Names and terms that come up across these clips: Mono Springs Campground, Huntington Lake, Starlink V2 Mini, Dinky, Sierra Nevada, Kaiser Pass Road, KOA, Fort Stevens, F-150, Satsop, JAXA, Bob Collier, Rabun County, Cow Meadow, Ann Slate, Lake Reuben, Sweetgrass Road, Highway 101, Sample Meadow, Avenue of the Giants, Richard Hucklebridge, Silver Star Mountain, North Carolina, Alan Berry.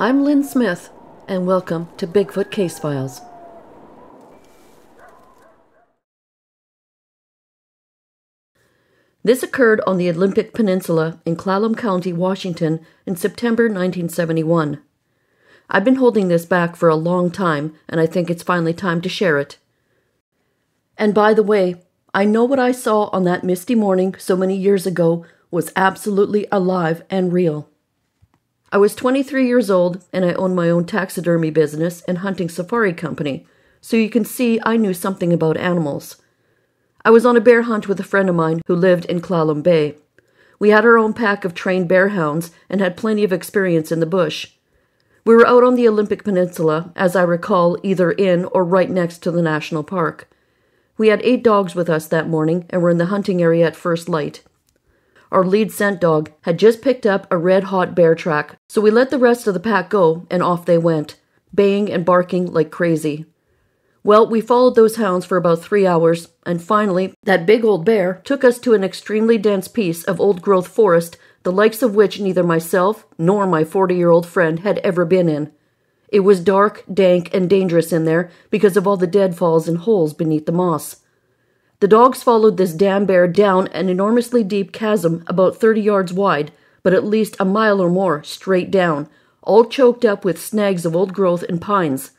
I'm Lynn Smith, and welcome to Bigfoot Case Files. This occurred on the Olympic Peninsula in Clallam County, Washington, in September 1971. I've been holding this back for a long time, and I think it's finally time to share it. And by the way, I know what I saw on that misty morning so many years ago was absolutely alive and real. I was 23 years old, and I owned my own taxidermy business and hunting safari company, so you can see I knew something about animals. I was on a bear hunt with a friend of mine who lived in Clallam Bay. We had our own pack of trained bear hounds and had plenty of experience in the bush. We were out on the Olympic Peninsula, as I recall, either in or right next to the national park. We had 8 dogs with us that morning and were in the hunting area at first light. Our lead scent dog had just picked up a red-hot bear track, so we let the rest of the pack go, and off they went, baying and barking like crazy. Well, we followed those hounds for about 3 hours, and finally, that big old bear took us to an extremely dense piece of old-growth forest, the likes of which neither myself nor my 40-year-old friend had ever been in. It was dark, dank, and dangerous in there because of all the deadfalls and holes beneath the moss. The dogs followed this damn bear down an enormously deep chasm about 30 yards wide, but at least a mile or more straight down, all choked up with snags of old growth and pines.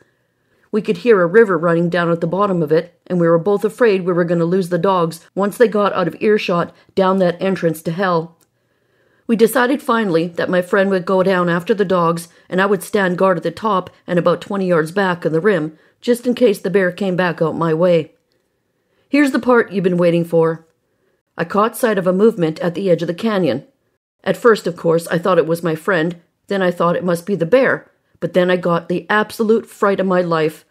We could hear a river running down at the bottom of it, and we were both afraid we were going to lose the dogs once they got out of earshot down that entrance to hell. We decided finally that my friend would go down after the dogs, and I would stand guard at the top and about 20 yards back on the rim, just in case the bear came back out my way. Here's the part you've been waiting for. I caught sight of a movement at the edge of the canyon. At first, of course, I thought it was my friend, then I thought it must be the bear, but then I got the absolute fright of my life.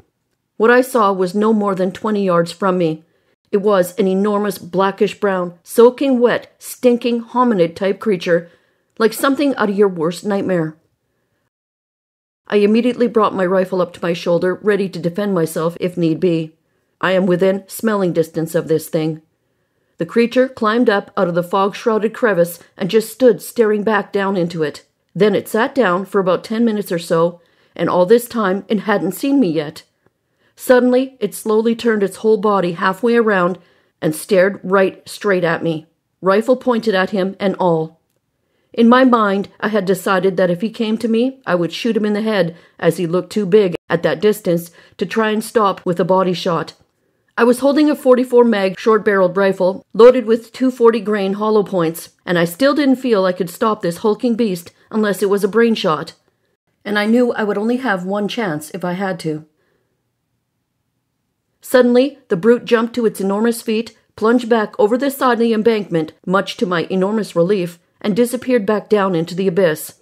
What I saw was no more than 20 yards from me. It was an enormous blackish-brown, soaking wet, stinking hominid-type creature, like something out of your worst nightmare. I immediately brought my rifle up to my shoulder, ready to defend myself if need be. I am within smelling distance of this thing. The creature climbed up out of the fog-shrouded crevice and just stood staring back down into it. Then it sat down for about 10 minutes or so, and all this time it hadn't seen me yet. Suddenly, it slowly turned its whole body halfway around and stared right straight at me, rifle pointed at him and all. In my mind, I had decided that if he came to me, I would shoot him in the head, as he looked too big at that distance to try and stop with a body shot. I was holding a .44 mag short-barreled rifle loaded with 240 grain hollow points, and I still didn't feel I could stop this hulking beast unless it was a brain shot. And I knew I would only have one chance if I had to. Suddenly, the brute jumped to its enormous feet, plunged back over the side of the embankment, much to my enormous relief, and disappeared back down into the abyss.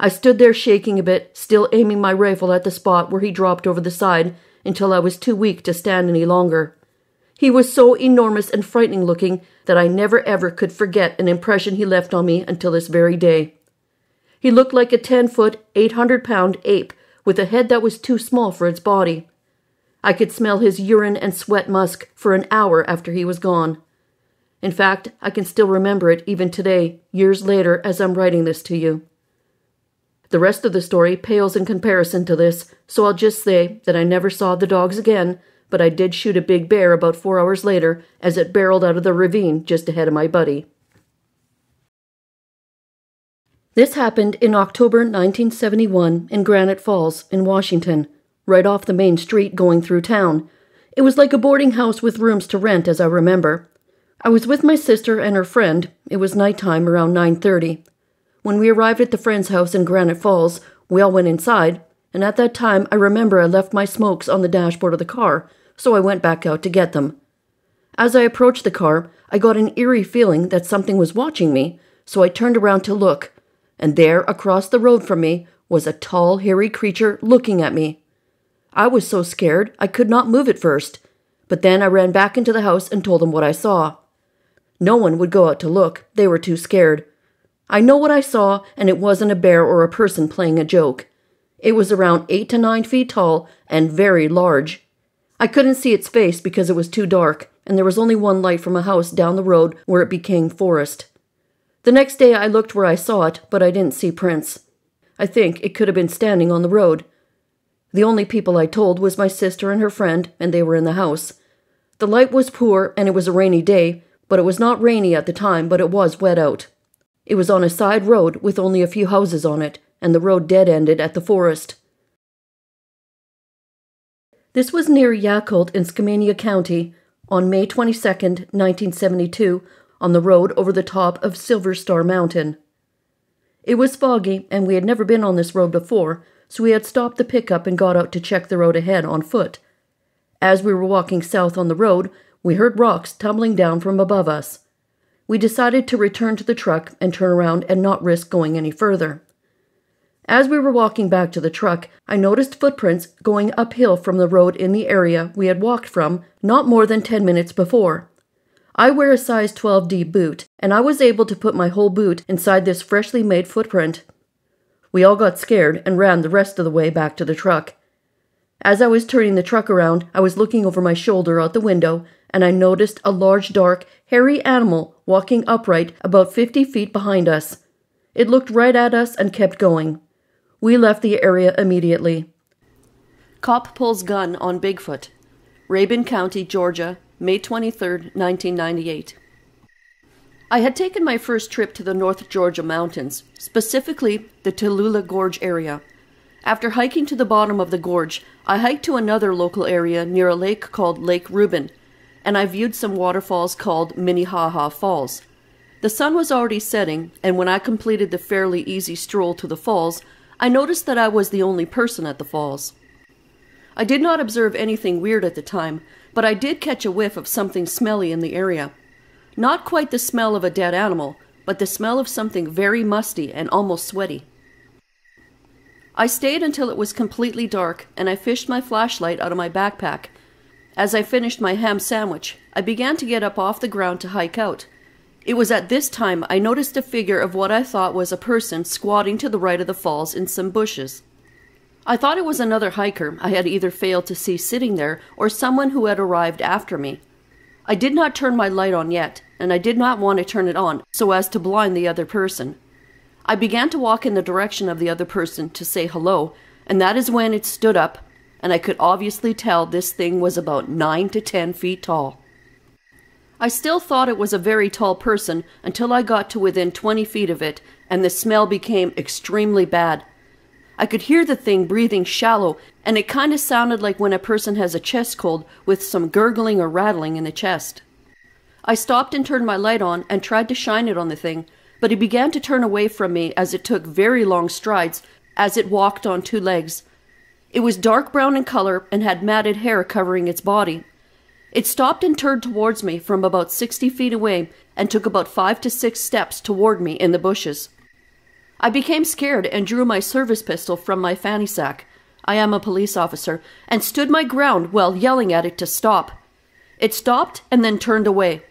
I stood there shaking a bit, still aiming my rifle at the spot where he dropped over the side, until I was too weak to stand any longer. He was so enormous and frightening-looking that I never ever could forget an impression he left on me until this very day. He looked like a 10-foot, 800-pound ape, with a head that was too small for its body. I could smell his urine and sweat musk for an hour after he was gone. In fact, I can still remember it even today, years later, as I'm writing this to you. The rest of the story pales in comparison to this, so I'll just say that I never saw the dogs again, but I did shoot a big bear about 4 hours later as it barreled out of the ravine just ahead of my buddy. This happened in October 1971 in Granite Falls in Washington, right off the main street going through town. It was like a boarding house with rooms to rent, as I remember. I was with my sister and her friend. It was nighttime around 9:30. When we arrived at the friend's house in Granite Falls, we all went inside, and at that time I remember I left my smokes on the dashboard of the car, so I went back out to get them. As I approached the car, I got an eerie feeling that something was watching me, so I turned around to look, and there, across the road from me, was a tall, hairy creature looking at me. I was so scared I could not move at first, but then I ran back into the house and told them what I saw. No one would go out to look, they were too scared. I know what I saw, and it wasn't a bear or a person playing a joke. It was around 8 to 9 feet tall and very large. I couldn't see its face because it was too dark, and there was only one light from a house down the road where it became forest. The next day I looked where I saw it, but I didn't see prints. I think it could have been standing on the road. The only people I told was my sister and her friend, and they were in the house. The light was poor, and it was a rainy day, but it was not rainy at the time, but it was wet out. It was on a side road with only a few houses on it, and the road dead-ended at the forest. This was near Yakult in Skamania County on May 22, 1972, on the road over the top of Silver Star Mountain. It was foggy, and we had never been on this road before, so we had stopped the pickup and got out to check the road ahead on foot. As we were walking south on the road, we heard rocks tumbling down from above us. We decided to return to the truck and turn around and not risk going any further. As we were walking back to the truck, I noticed footprints going uphill from the road in the area we had walked from not more than 10 minutes before. I wear a size 12D boot, and I was able to put my whole boot inside this freshly made footprint. We all got scared and ran the rest of the way back to the truck. As I was turning the truck around, I was looking over my shoulder out the window, and I noticed a large, dark, hairy animal walking upright about 50 feet behind us. It looked right at us and kept going. We left the area immediately. Cop pulls gun on Bigfoot. Rabun County, Georgia, May 23, 1998. I had taken my first trip to the North Georgia mountains, specifically the Tallulah Gorge area. After hiking to the bottom of the gorge, I hiked to another local area near a lake called Lake Reuben, and I viewed some waterfalls called Minnehaha Falls. The sun was already setting, and when I completed the fairly easy stroll to the falls, I noticed that I was the only person at the falls. I did not observe anything weird at the time, but I did catch a whiff of something smelly in the area. Not quite the smell of a dead animal, but the smell of something very musty and almost sweaty. I stayed until it was completely dark, and I fished my flashlight out of my backpack. As I finished my ham sandwich, I began to get up off the ground to hike out. It was at this time I noticed a figure of what I thought was a person squatting to the right of the falls in some bushes. I thought it was another hiker I had either failed to see sitting there or someone who had arrived after me. I did not turn my light on yet, and I did not want to turn it on so as to blind the other person. I began to walk in the direction of the other person to say hello, and that is when it stood up, and I could obviously tell this thing was about 9 to 10 feet tall. I still thought it was a very tall person until I got to within 20 feet of it, and the smell became extremely bad. I could hear the thing breathing shallow, and it kind of sounded like when a person has a chest cold with some gurgling or rattling in the chest. I stopped and turned my light on and tried to shine it on the thing, but it began to turn away from me as it took very long strides as it walked on two legs. It was dark brown in color and had matted hair covering its body. It stopped and turned towards me from about 60 feet away and took about 5 to 6 steps toward me in the bushes. I became scared and drew my service pistol from my fanny sack. I am a police officer, and stood my ground while yelling at it to stop. It stopped and then turned away.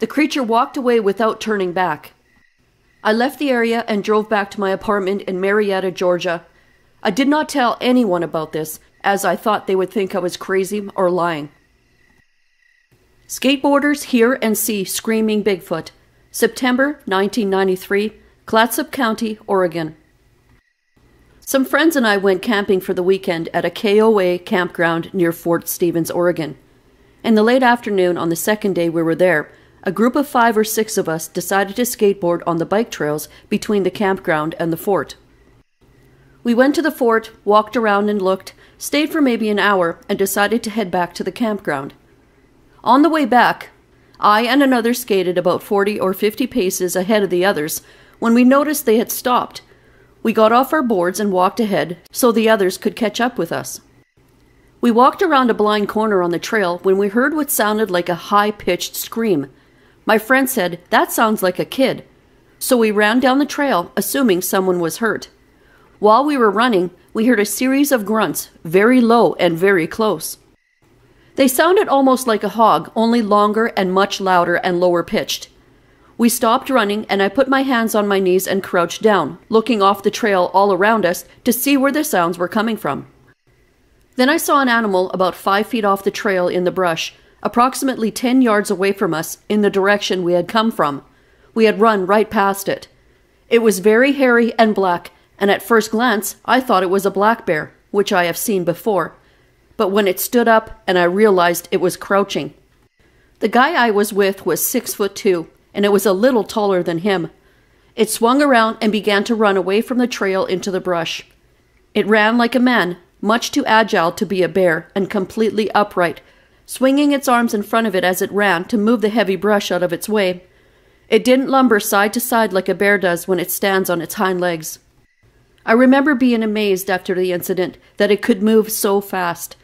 The creature walked away without turning back. I left the area and drove back to my apartment in Marietta, Georgia. I did not tell anyone about this, as I thought they would think I was crazy or lying. Skateboarders hear and see screaming Bigfoot. September 1993, Clatsop County, Oregon. Some friends and I went camping for the weekend at a KOA campground near Fort Stevens, Oregon. In the late afternoon on the second day we were there, a group of 5 or 6 of us decided to skateboard on the bike trails between the campground and the fort. We went to the fort, walked around and looked, stayed for maybe an hour, and decided to head back to the campground. On the way back, I and another skated about 40 or 50 paces ahead of the others when we noticed they had stopped. We got off our boards and walked ahead so the others could catch up with us. We walked around a blind corner on the trail when we heard what sounded like a high-pitched scream. My friend said, "That sounds like a kid." So we ran down the trail, assuming someone was hurt. While we were running, we heard a series of grunts, very low and very close. They sounded almost like a hog, only longer and much louder and lower pitched. We stopped running, and I put my hands on my knees and crouched down, looking off the trail all around us to see where the sounds were coming from. Then I saw an animal about 5 feet off the trail in the brush, approximately 10 yards away from us in the direction we had come from. We had run right past it. It was very hairy and black, and at first glance I thought it was a black bear, which I have seen before, but when it stood up and I realized it was crouching. The guy I was with was 6'2", and it was a little taller than him. It swung around and began to run away from the trail into the brush. It ran like a man, much too agile to be a bear, and completely upright, swinging its arms in front of it as it ran to move the heavy brush out of its way. It didn't lumber side to side like a bear does when it stands on its hind legs. I remember being amazed after the incident that it could move so fast.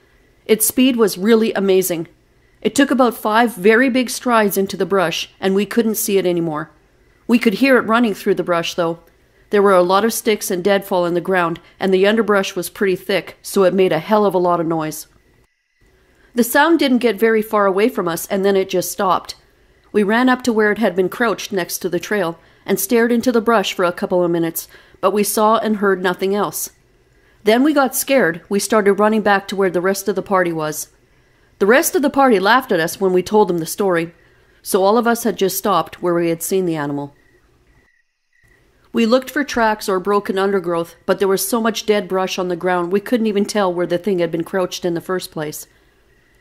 Its speed was really amazing. It took about 5 very big strides into the brush, and we couldn't see it anymore. We could hear it running through the brush, though. There were a lot of sticks and deadfall in the ground, and the underbrush was pretty thick, so it made a hell of a lot of noise. The sound didn't get very far away from us, and then it just stopped. We ran up to where it had been crouched next to the trail, and stared into the brush for a couple of minutes, but we saw and heard nothing else. Then we got scared. We started running back to where the rest of the party was. The rest of the party laughed at us when we told them the story, so all of us had just stopped where we had seen the animal. We looked for tracks or broken undergrowth, but there was so much dead brush on the ground we couldn't even tell where the thing had been crouched in the first place.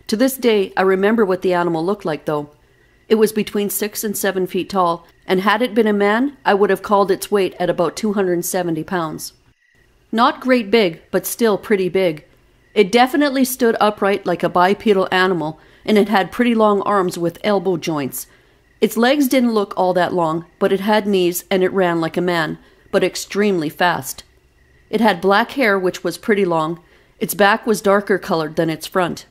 To this day, I remember what the animal looked like, though. It was between 6 and 7 feet tall, and had it been a man, I would have called its weight at about 270 pounds. Not great big, but still pretty big. It definitely stood upright like a bipedal animal, and it had pretty long arms with elbow joints. Its legs didn't look all that long, but it had knees and it ran like a man, but extremely fast. It had black hair, which was pretty long. Its back was darker colored than its front.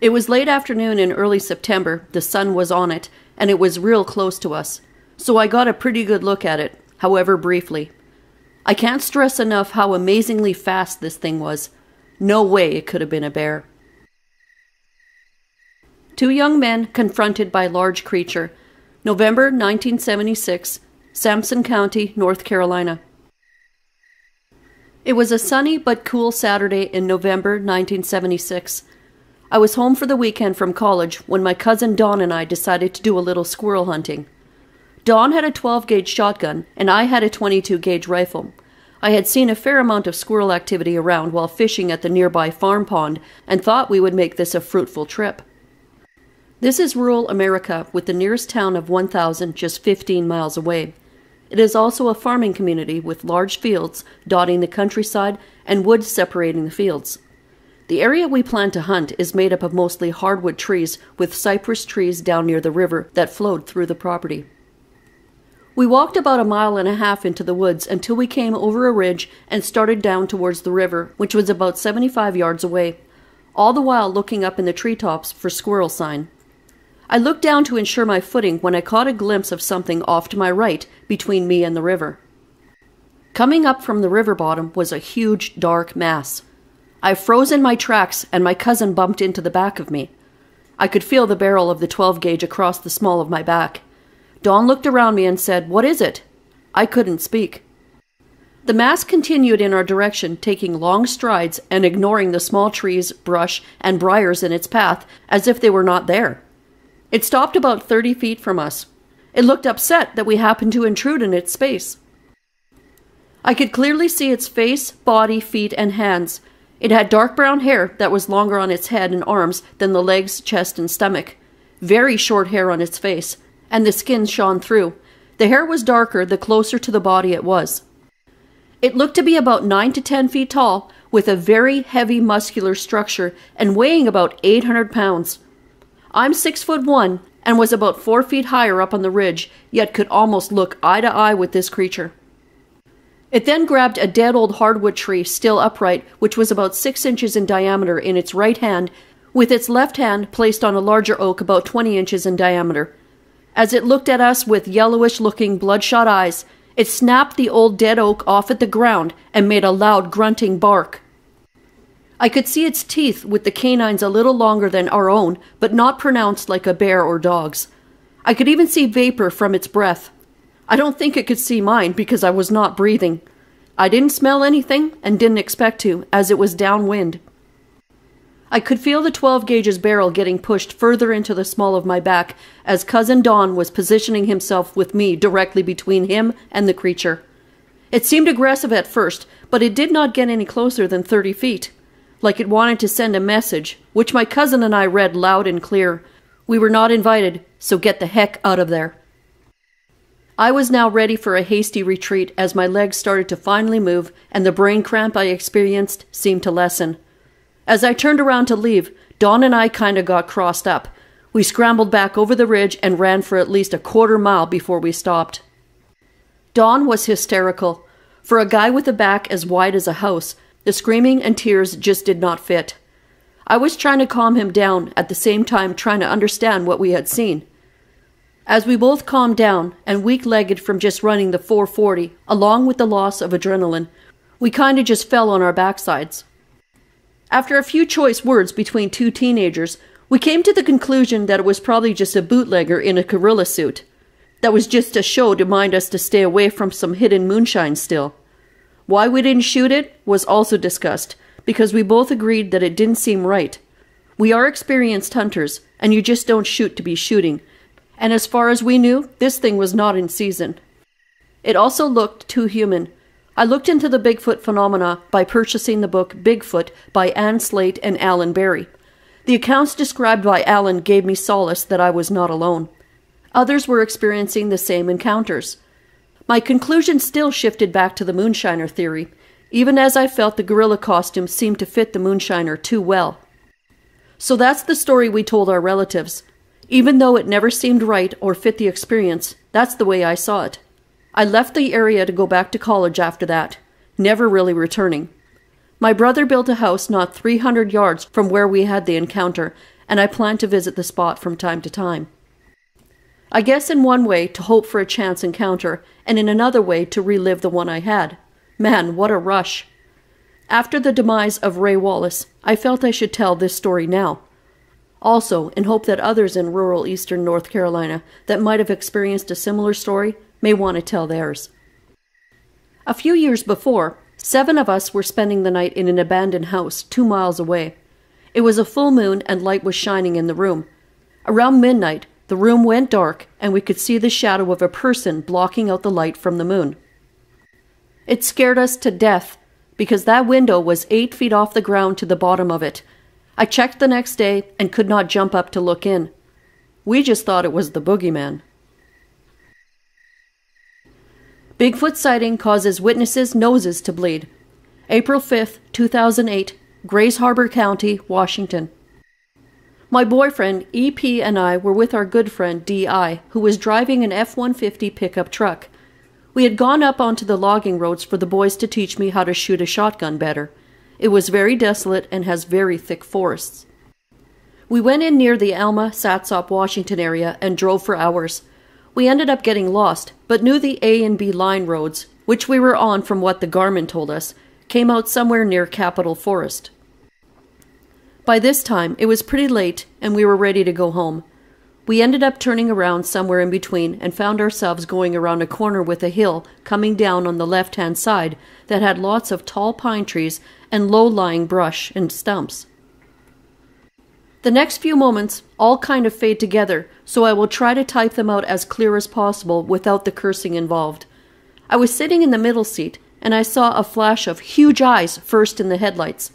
It was late afternoon in early September, the sun was on it, and it was real close to us, so I got a pretty good look at it, however briefly. I can't stress enough how amazingly fast this thing was. No way it could have been a bear. 2 young men confronted by large creature. November 1976, Sampson County, North Carolina. It was a sunny but cool Saturday in November 1976. I was home for the weekend from college when my cousin Don and I decided to do a little squirrel hunting. Don had a 12-gauge shotgun and I had a 22-gauge rifle. I had seen a fair amount of squirrel activity around while fishing at the nearby farm pond and thought we would make this a fruitful trip. This is rural America, with the nearest town of 1,000 just 15 miles away. It is also a farming community with large fields dotting the countryside and woods separating the fields. The area we plan to hunt is made up of mostly hardwood trees with cypress trees down near the river that flowed through the property. We walked about a mile and a half into the woods until we came over a ridge and started down towards the river, which was about 75 yards away, all the while looking up in the treetops for squirrel sign. I looked down to ensure my footing when I caught a glimpse of something off to my right between me and the river. Coming up from the river bottom was a huge dark mass. I froze in my tracks and my cousin bumped into the back of me. I could feel the barrel of the 12-gauge across the small of my back. Don looked around me and said, "What is it?" I couldn't speak. The mass continued in our direction, taking long strides and ignoring the small trees, brush, and briars in its path as if they were not there. It stopped about 30 feet from us. It looked upset that we happened to intrude in its space. I could clearly see its face, body, feet, and hands. It had dark brown hair that was longer on its head and arms than the legs, chest, and stomach. Very short hair on its face, and the skin shone through. The hair was darker the closer to the body it was. It looked to be about 9 to 10 feet tall, with a very heavy muscular structure and weighing about 800 pounds. I'm 6'1" and was about 4 feet higher up on the ridge, yet could almost look eye to eye with this creature. It then grabbed a dead old hardwood tree, still upright, which was about 6 inches in diameter in its right hand, with its left hand placed on a larger oak about 20 inches in diameter. As it looked at us with yellowish-looking bloodshot eyes, it snapped the old dead oak off at the ground and made a loud grunting bark. I could see its teeth with the canines a little longer than our own, but not pronounced like a bear or dog's. I could even see vapor from its breath. I don't think it could see mine because I was not breathing. I didn't smell anything and didn't expect to, as it was downwind. I could feel the 12-gauge's barrel getting pushed further into the small of my back as Cousin Don was positioning himself with me directly between him and the creature. It seemed aggressive at first, but it did not get any closer than 30 feet, like it wanted to send a message, which my cousin and I read loud and clear. We were not invited, so get the heck out of there. I was now ready for a hasty retreat as my legs started to finally move and the brain cramp I experienced seemed to lessen. As I turned around to leave, Don and I kinda got crossed up. We scrambled back over the ridge and ran for at least a quarter mile before we stopped. Don was hysterical. For a guy with a back as wide as a house, the screaming and tears just did not fit. I was trying to calm him down, at the same time trying to understand what we had seen. As we both calmed down, and weak-legged from just running the 440, along with the loss of adrenaline, we kinda just fell on our backsides. After a few choice words between two teenagers, we came to the conclusion that it was probably just a bootlegger in a gorilla suit. That was just a show to mind us to stay away from some hidden moonshine still. Why we didn't shoot it was also discussed, because we both agreed that it didn't seem right. We are experienced hunters, and you just don't shoot to be shooting. And as far as we knew, this thing was not in season. It also looked too human. I looked into the Bigfoot phenomena by purchasing the book Bigfoot by Ann Slate and Alan Berry. The accounts described by Alan gave me solace that I was not alone. Others were experiencing the same encounters. My conclusion still shifted back to the moonshiner theory, even as I felt the gorilla costume seemed to fit the moonshiner too well. So that's the story we told our relatives. Even though it never seemed right or fit the experience, that's the way I saw it. I left the area to go back to college after that, never really returning. My brother built a house not 300 yards from where we had the encounter, and I plan to visit the spot from time to time. I guess in one way to hope for a chance encounter, and in another way to relive the one I had. Man, what a rush. After the demise of Ray Wallace, I felt I should tell this story now. Also, in hope that others in rural eastern North Carolina that might have experienced a similar story may want to tell theirs. A few years before, 7 of us were spending the night in an abandoned house 2 miles away. It was a full moon and light was shining in the room. Around midnight, the room went dark and we could see the shadow of a person blocking out the light from the moon. It scared us to death because that window was 8 feet off the ground to the bottom of it. I checked the next day and could not jump up to look in. We just thought it was the boogeyman. Bigfoot sighting causes witnesses' noses to bleed. April 5, 2008, Grays Harbor County, Washington. My boyfriend, E.P., and I were with our good friend, D.I., who was driving an F-150 pickup truck. We had gone up onto the logging roads for the boys to teach me how to shoot a shotgun better. It was very desolate and has very thick forests. We went in near the Alma, Satsop, Washington area and drove for hours. We ended up getting lost, but knew the A and B line roads, which we were on from what the Garmin told us, came out somewhere near Capitol Forest. By this time, it was pretty late and we were ready to go home. We ended up turning around somewhere in between and found ourselves going around a corner with a hill coming down on the left-hand side that had lots of tall pine trees and low-lying brush and stumps. The next few moments all kind of fade together, so I will try to type them out as clear as possible without the cursing involved. I was sitting in the middle seat, and I saw a flash of huge eyes first in the headlights.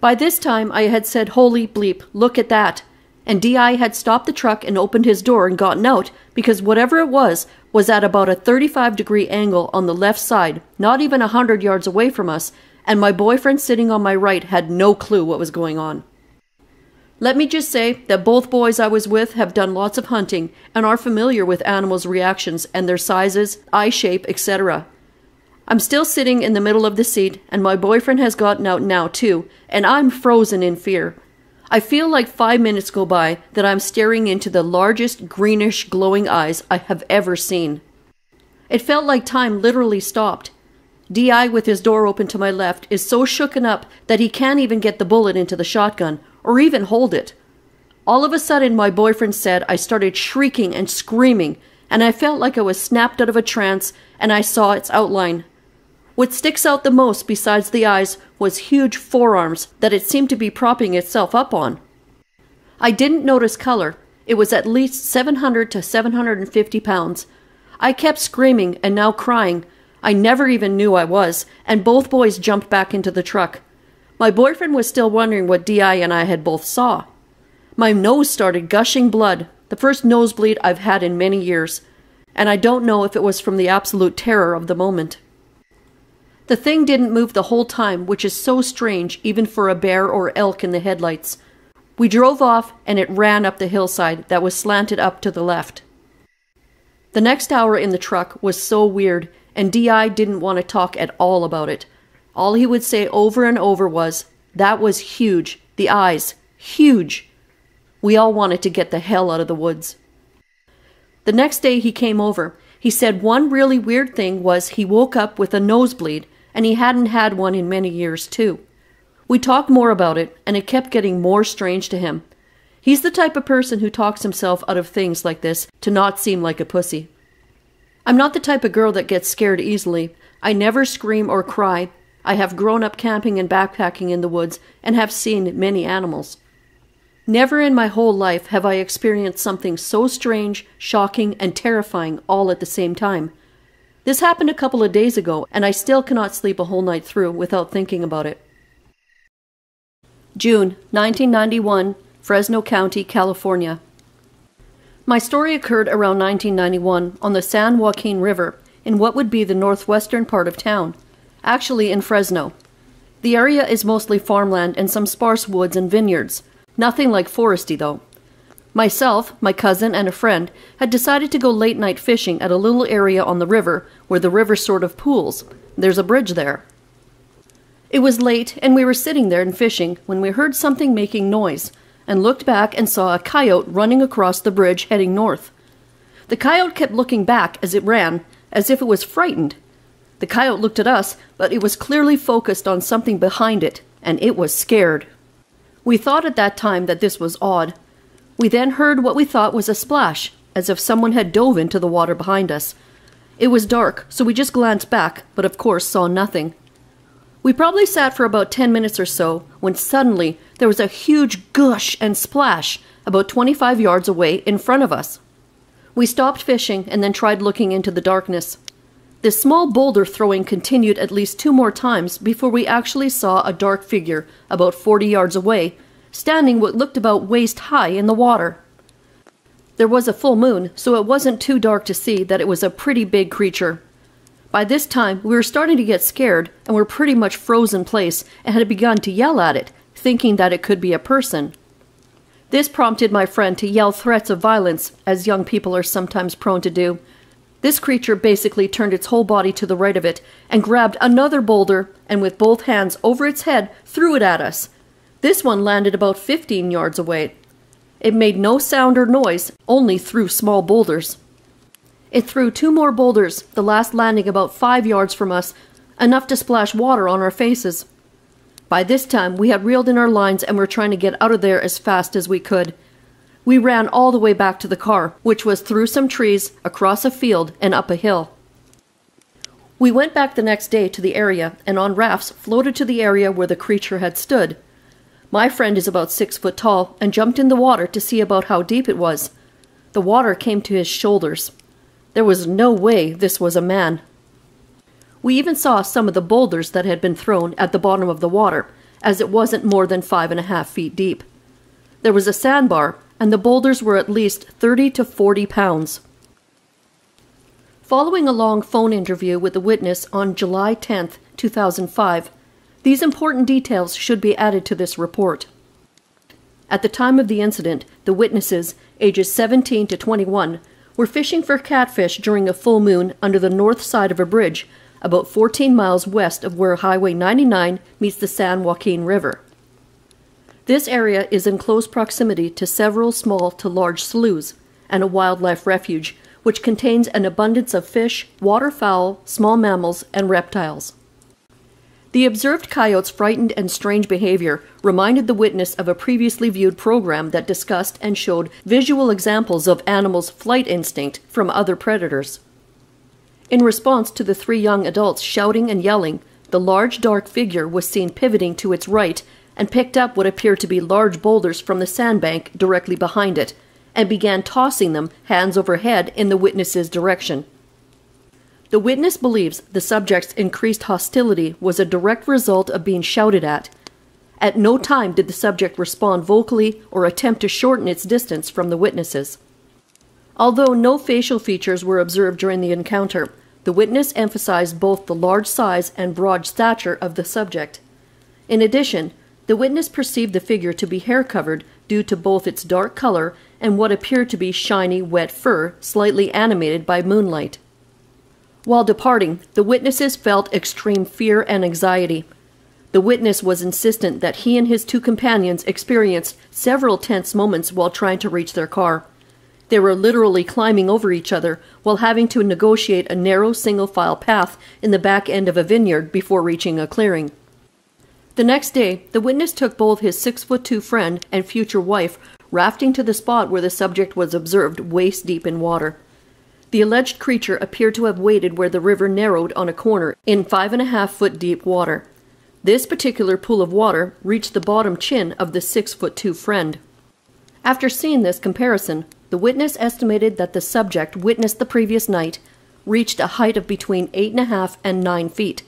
By this time, I had said, "Holy bleep, look at that," and D.I. had stopped the truck and opened his door and gotten out, because whatever it was at about a 35-degree angle on the left side, not even 100 yards away from us, and my boyfriend sitting on my right had no clue what was going on. Let me just say that both boys I was with have done lots of hunting and are familiar with animals' reactions and their sizes, eye shape, etc. I'm still sitting in the middle of the seat, and my boyfriend has gotten out now too, and I'm frozen in fear. I feel like 5 minutes go by that I'm staring into the largest greenish glowing eyes I have ever seen. It felt like time literally stopped. D.I. with his door open to my left is so shooken up that he can't even get the bullet into the shotgun, or even hold it. All of a sudden, my boyfriend said I started shrieking and screaming, and I felt like I was snapped out of a trance, and I saw its outline. What sticks out the most besides the eyes was huge forearms that it seemed to be propping itself up on. I didn't notice color. It was at least 700 to 750 pounds. I kept screaming and now crying. I never even knew I was, and both boys jumped back into the truck. My boyfriend was still wondering what D.I. and I had both saw. My nose started gushing blood, the first nosebleed I've had in many years, and I don't know if it was from the absolute terror of the moment. The thing didn't move the whole time, which is so strange even for a bear or elk in the headlights. We drove off, and it ran up the hillside that was slanted up to the left. The next hour in the truck was so weird, and D.I. didn't want to talk at all about it. All he would say over and over was, "That was huge. The eyes. Huge." We all wanted to get the hell out of the woods. The next day he came over. He said one really weird thing was he woke up with a nosebleed, and he hadn't had one in many years, too. We talked more about it, and it kept getting more strange to him. He's the type of person who talks himself out of things like this to not seem like a pussy. I'm not the type of girl that gets scared easily. I never scream or cry. I have grown up camping and backpacking in the woods and have seen many animals. Never in my whole life have I experienced something so strange, shocking, and terrifying all at the same time. This happened a couple of days ago, and I still cannot sleep a whole night through without thinking about it. June 1991, Fresno County, California. My story occurred around 1991 on the San Joaquin River in what would be the northwestern part of town, actually in Fresno. The area is mostly farmland and some sparse woods and vineyards, nothing like foresty though. Myself, my cousin, and a friend had decided to go late night fishing at a little area on the river where the river sort of pools. There's a bridge there. It was late and we were sitting there and fishing when we heard something making noise, and looked back and saw a coyote running across the bridge heading north. The coyote kept looking back as it ran, as if it was frightened. The coyote looked at us, but it was clearly focused on something behind it, and it was scared. We thought at that time that this was odd. We then heard what we thought was a splash, as if someone had dove into the water behind us. It was dark, so we just glanced back, but of course saw nothing. We probably sat for about 10 minutes or so, when suddenly there was a huge gush and splash about 25 yards away in front of us. We stopped fishing and then tried looking into the darkness. This small boulder throwing continued at least 2 more times before we actually saw a dark figure about 40 yards away, standing what looked about waist high in the water. There was a full moon, so it wasn't too dark to see that it was a pretty big creature. By this time, we were starting to get scared and were pretty much frozen place and had begun to yell at it, thinking that it could be a person. This prompted my friend to yell threats of violence, as young people are sometimes prone to do. This creature basically turned its whole body to the right of it and grabbed another boulder and with both hands over its head threw it at us. This one landed about 15 yards away. It made no sound or noise, only threw small boulders. It threw 2 more boulders, the last landing about 5 yards from us, enough to splash water on our faces. By this time, we had reeled in our lines and were trying to get out of there as fast as we could. We ran all the way back to the car, which was through some trees, across a field, and up a hill. We went back the next day to the area, and on rafts floated to the area where the creature had stood. My friend is about 6 foot tall and jumped in the water to see about how deep it was. The water came to his shoulders. There was no way this was a man. We even saw some of the boulders that had been thrown at the bottom of the water, as it wasn't more than 5.5 feet deep. There was a sandbar, and the boulders were at least 30 to 40 pounds. Following a long phone interview with the witness on July 10, 2005, these important details should be added to this report. At the time of the incident, the witnesses, ages 17 to 21, were fishing for catfish during a full moon under the north side of a bridge, about 14 miles west of where Highway 99 meets the San Joaquin River. This area is in close proximity to several small to large sloughs and a wildlife refuge, which contains an abundance of fish, waterfowl, small mammals, and reptiles. The observed coyote's frightened and strange behavior reminded the witness of a previously viewed program that discussed and showed visual examples of animals' flight instinct from other predators. In response to the 3 young adults shouting and yelling, the large dark figure was seen pivoting to its right and picked up what appeared to be large boulders from the sandbank directly behind it and began tossing them hands over head in the witness's direction. The witness believes the subject's increased hostility was a direct result of being shouted at. At no time did the subject respond vocally or attempt to shorten its distance from the witnesses. Although no facial features were observed during the encounter, the witness emphasized both the large size and broad stature of the subject. In addition, the witness perceived the figure to be hair-covered due to both its dark color and what appeared to be shiny, wet fur, slightly animated by moonlight. While departing, the witnesses felt extreme fear and anxiety. The witness was insistent that he and his two companions experienced several tense moments while trying to reach their car. They were literally climbing over each other while having to negotiate a narrow single-file path in the back end of a vineyard before reaching a clearing. The next day, the witness took both his 6'2" friend and future wife rafting to the spot where the subject was observed waist-deep in water. The alleged creature appeared to have waded where the river narrowed on a corner in 5.5 foot deep water. This particular pool of water reached the bottom chin of the 6'2" friend. After seeing this comparison, the witness estimated that the subject witnessed the previous night reached a height of between 8.5 and 9 feet.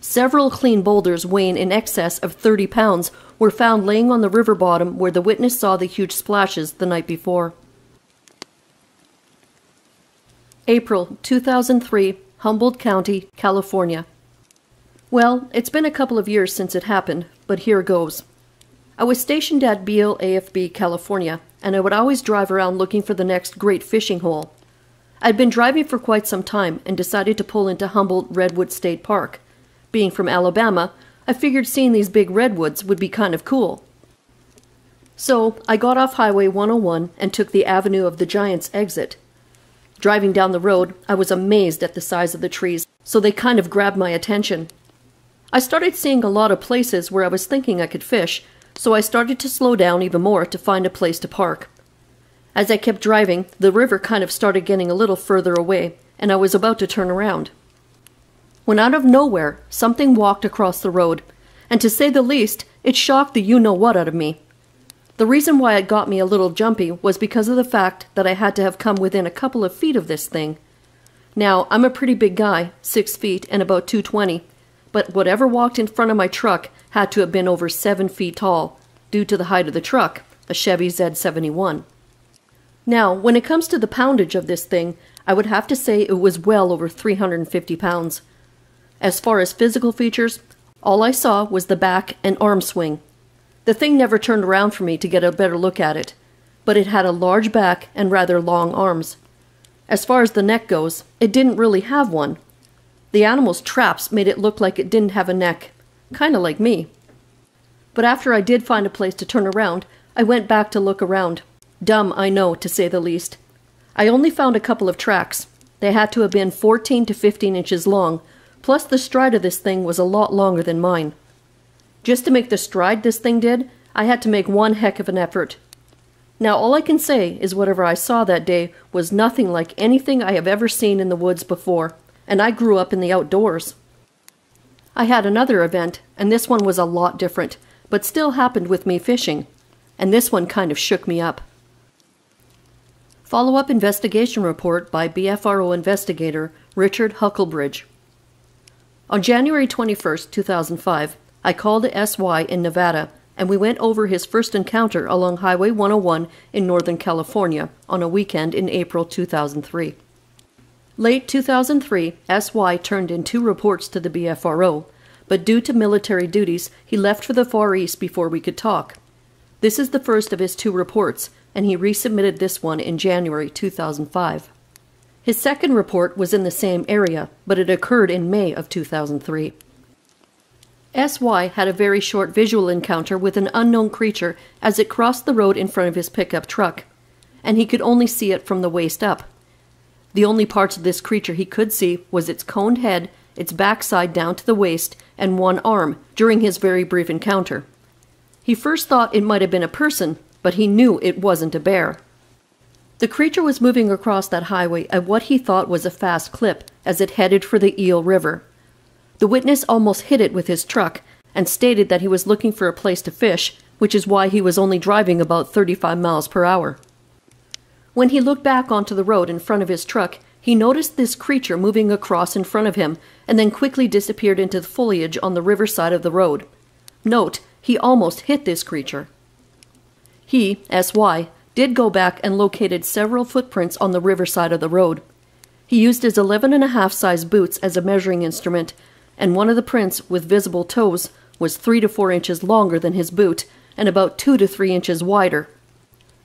Several clean boulders weighing in excess of 30 pounds were found laying on the river bottom where the witness saw the huge splashes the night before. April 2003, Humboldt County, California. Well, it's been a couple of years since it happened, but here goes. I was stationed at Beale AFB, California, and I would always drive around looking for the next great fishing hole. I'd been driving for quite some time and decided to pull into Humboldt Redwood State Park. Being from Alabama, I figured seeing these big redwoods would be kind of cool. So, I got off Highway 101 and took the Avenue of the Giants exit. Driving down the road, I was amazed at the size of the trees, so they kind of grabbed my attention. I started seeing a lot of places where I was thinking I could fish, so I started to slow down even more to find a place to park. As I kept driving, the river kind of started getting a little further away, and I was about to turn around. When out of nowhere, something walked across the road, and to say the least, it shocked the you-know-what out of me. The reason why it got me a little jumpy was because of the fact that I had to have come within a couple of feet of this thing. Now, I'm a pretty big guy, 6 feet and about 220, but whatever walked in front of my truck had to have been over 7 feet tall, due to the height of the truck, a Chevy Z71. Now, when it comes to the poundage of this thing, I would have to say it was well over 350 pounds. As far as physical features, all I saw was the back and arm swing. The thing never turned around for me to get a better look at it, but it had a large back and rather long arms. As far as the neck goes, it didn't really have one. The animal's traps made it look like it didn't have a neck, kind of like me. But after I did find a place to turn around, I went back to look around. Dumb, I know, to say the least. I only found a couple of tracks. They had to have been 14 to 15 inches long, plus the stride of this thing was a lot longer than mine. Just to make the stride this thing did, I had to make one heck of an effort. Now all I can say is whatever I saw that day was nothing like anything I have ever seen in the woods before, and I grew up in the outdoors. I had another event, and this one was a lot different, but still happened with me fishing, and this one kind of shook me up. Follow-up investigation report by BFRO investigator Richard Hucklebridge. On January 21, 2005, I called the SY in Nevada, and we went over his first encounter along Highway 101 in Northern California on a weekend in April 2003. Late 2003, SY turned in 2 reports to the BFRO, but due to military duties, he left for the Far East before we could talk. This is the first of his 2 reports, and he resubmitted this one in January 2005. His second report was in the same area, but it occurred in May of 2003. S.Y. had a very short visual encounter with an unknown creature as it crossed the road in front of his pickup truck, and he could only see it from the waist up. The only parts of this creature he could see was its coned head, its backside down to the waist, and one arm during his very brief encounter. He first thought it might have been a person, but he knew it wasn't a bear. The creature was moving across that highway at what he thought was a fast clip as it headed for the Eel River. The witness almost hit it with his truck and stated that he was looking for a place to fish, which is why he was only driving about 35 miles per hour. When he looked back onto the road in front of his truck, He noticed this creature moving across in front of him and then quickly disappeared into the foliage on the riverside of the road. Note, he almost hit this creature. He, S.Y., did go back and located several footprints on the riverside of the road. He used his 11½-size boots as a measuring instrument, and one of the prints with visible toes was 3 to 4 inches longer than his boot and about 2 to 3 inches wider.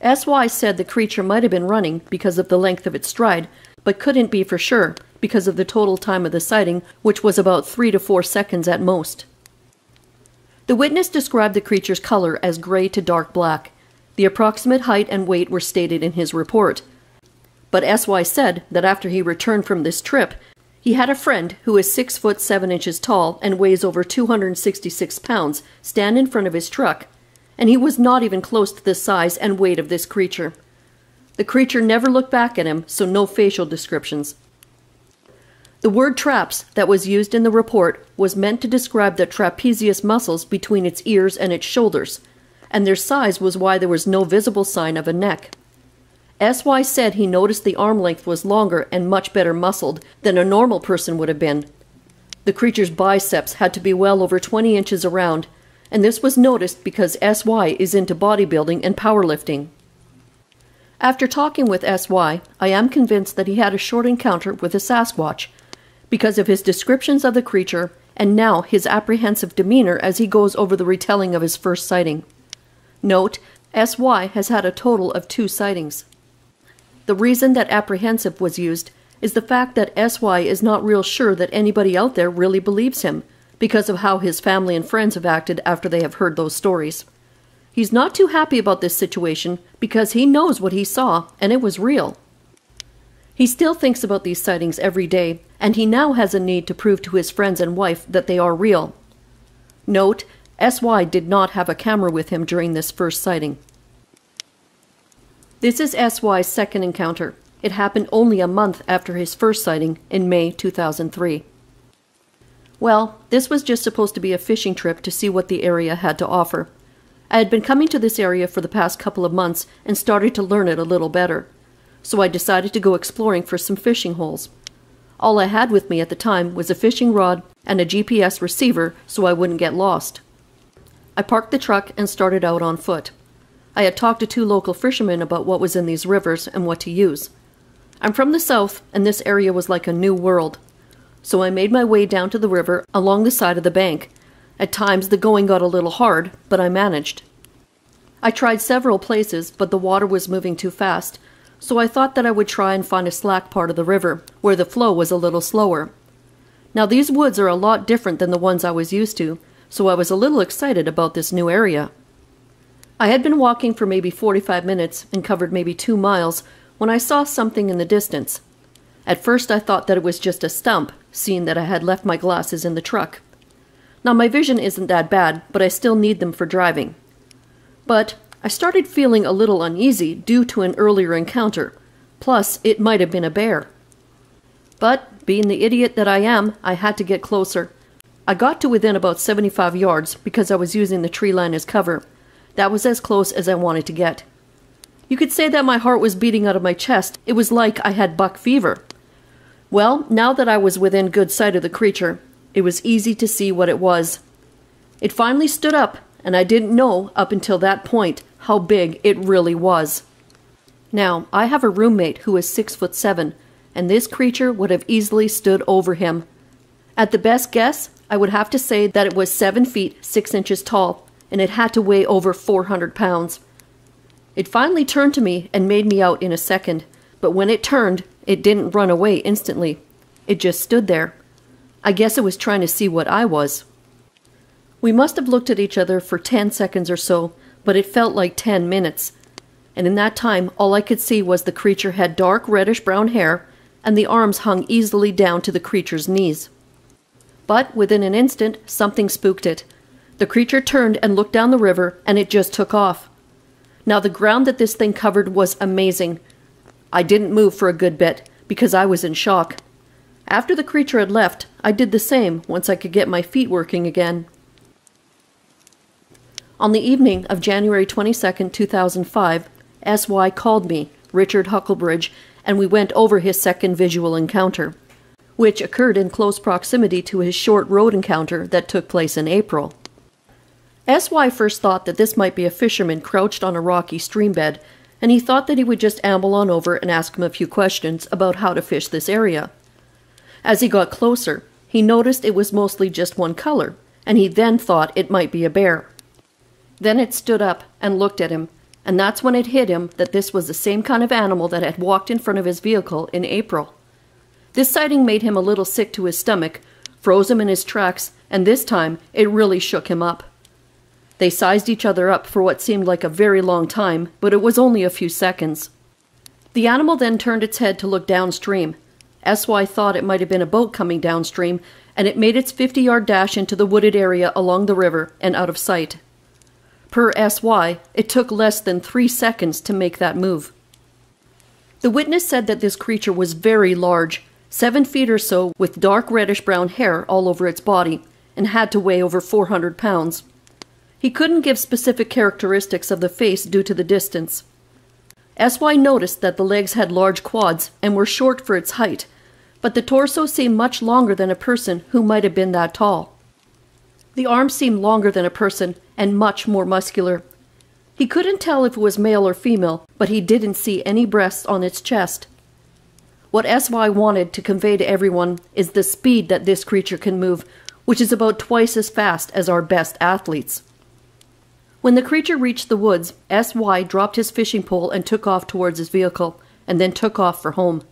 S.Y. said the creature might have been running because of the length of its stride, but couldn't be for sure because of the total time of the sighting, which was about 3 to 4 seconds at most. The witness described the creature's color as gray to dark black. The approximate height and weight were stated in his report. But S.Y. said that after he returned from this trip, he had a friend who is 6 foot 7 inches tall and weighs over 266 pounds stand in front of his truck, and he was not even close to the size and weight of this creature. The creature never looked back at him, so no facial descriptions. The word traps that was used in the report was meant to describe the trapezius muscles between its ears and its shoulders, and their size was why there was no visible sign of a neck. S.Y. said he noticed the arm length was longer and much better muscled than a normal person would have been. The creature's biceps had to be well over 20 inches around, and this was noticed because S.Y. is into bodybuilding and powerlifting. After talking with S.Y., I am convinced that he had a short encounter with a Sasquatch, because of his descriptions of the creature and now his apprehensive demeanor as he goes over the retelling of his first sighting. Note, S.Y. has had a total of 2 sightings. The reason that apprehensive was used is the fact that S.Y. is not real sure that anybody out there really believes him, because of how his family and friends have acted after they have heard those stories. He's not too happy about this situation because he knows what he saw, and it was real. He still thinks about these sightings every day, and he now has a need to prove to his friends and wife that they are real. Note, S.Y. did not have a camera with him during this first sighting. This is S.Y.'s second encounter. It happened only a month after his first sighting in May 2003. Well, this was just supposed to be a fishing trip to see what the area had to offer. I had been coming to this area for the past couple of months and started to learn it a little better, so I decided to go exploring for some fishing holes. All I had with me at the time was a fishing rod and a GPS receiver so I wouldn't get lost. I parked the truck and started out on foot. I had talked to 2 local fishermen about what was in these rivers and what to use. I'm from the south, and this area was like a new world. So I made my way down to the river along the side of the bank. At times the going got a little hard, but I managed. I tried several places, but the water was moving too fast, so I thought that I would try and find a slack part of the river, where the flow was a little slower. Now these woods are a lot different than the ones I was used to, so I was a little excited about this new area. I had been walking for maybe 45 minutes and covered maybe 2 miles when I saw something in the distance. At first I thought that it was just a stump, seeing that I had left my glasses in the truck. Now my vision isn't that bad, but I still need them for driving. But I started feeling a little uneasy due to an earlier encounter. Plus, it might have been a bear. But, being the idiot that I am, I had to get closer. I got to within about 75 yards because I was using the tree line as cover. That was as close as I wanted to get. You could say that my heart was beating out of my chest. It was like I had buck fever. Well, now that I was within good sight of the creature, it was easy to see what it was. It finally stood up, and I didn't know up until that point how big it really was. Now, I have a roommate who is 6'7", and this creature would have easily stood over him. At the best guess, I would have to say that it was 7 feet 6 inches tall, and it had to weigh over 400 pounds. It finally turned to me and made me out in a second, but when it turned, it didn't run away instantly. It just stood there. I guess it was trying to see what I was. We must have looked at each other for 10 seconds or so, but it felt like 10 minutes. And in that time, all I could see was the creature had dark reddish-brown hair, and the arms hung easily down to the creature's knees. But within an instant, something spooked it. The creature turned and looked down the river, and it just took off. Now the ground that this thing covered was amazing. I didn't move for a good bit, because I was in shock. After the creature had left, I did the same once I could get my feet working again. On the evening of January 22, 2005, S.Y. called me, Richard Hucklebridge, and we went over his second visual encounter, which occurred in close proximity to his short road encounter that took place in April. S.Y. first thought that this might be a fisherman crouched on a rocky streambed, and he thought that he would just amble on over and ask him a few questions about how to fish this area. As he got closer, he noticed it was mostly just one color, and he then thought it might be a bear. Then it stood up and looked at him, and that's when it hit him that this was the same kind of animal that had walked in front of his vehicle in April. This sighting made him a little sick to his stomach, froze him in his tracks, and this time it really shook him up. They sized each other up for what seemed like a very long time, but it was only a few seconds. The animal then turned its head to look downstream. S.Y. thought it might have been a boat coming downstream, and it made its 50-yard dash into the wooded area along the river and out of sight. Per S.Y., it took less than 3 seconds to make that move. The witness said that this creature was very large, 7 feet or so, with dark reddish-brown hair all over its body, and had to weigh over 400 pounds. He couldn't give specific characteristics of the face due to the distance. S.Y. noticed that the legs had large quads and were short for its height, but the torso seemed much longer than a person who might have been that tall. The arms seemed longer than a person and much more muscular. He couldn't tell if it was male or female, but he didn't see any breasts on its chest. What S.Y. wanted to convey to everyone is the speed that this creature can move, which is about twice as fast as our best athletes. When the creature reached the woods, S.Y. dropped his fishing pole and took off towards his vehicle, and then took off for home.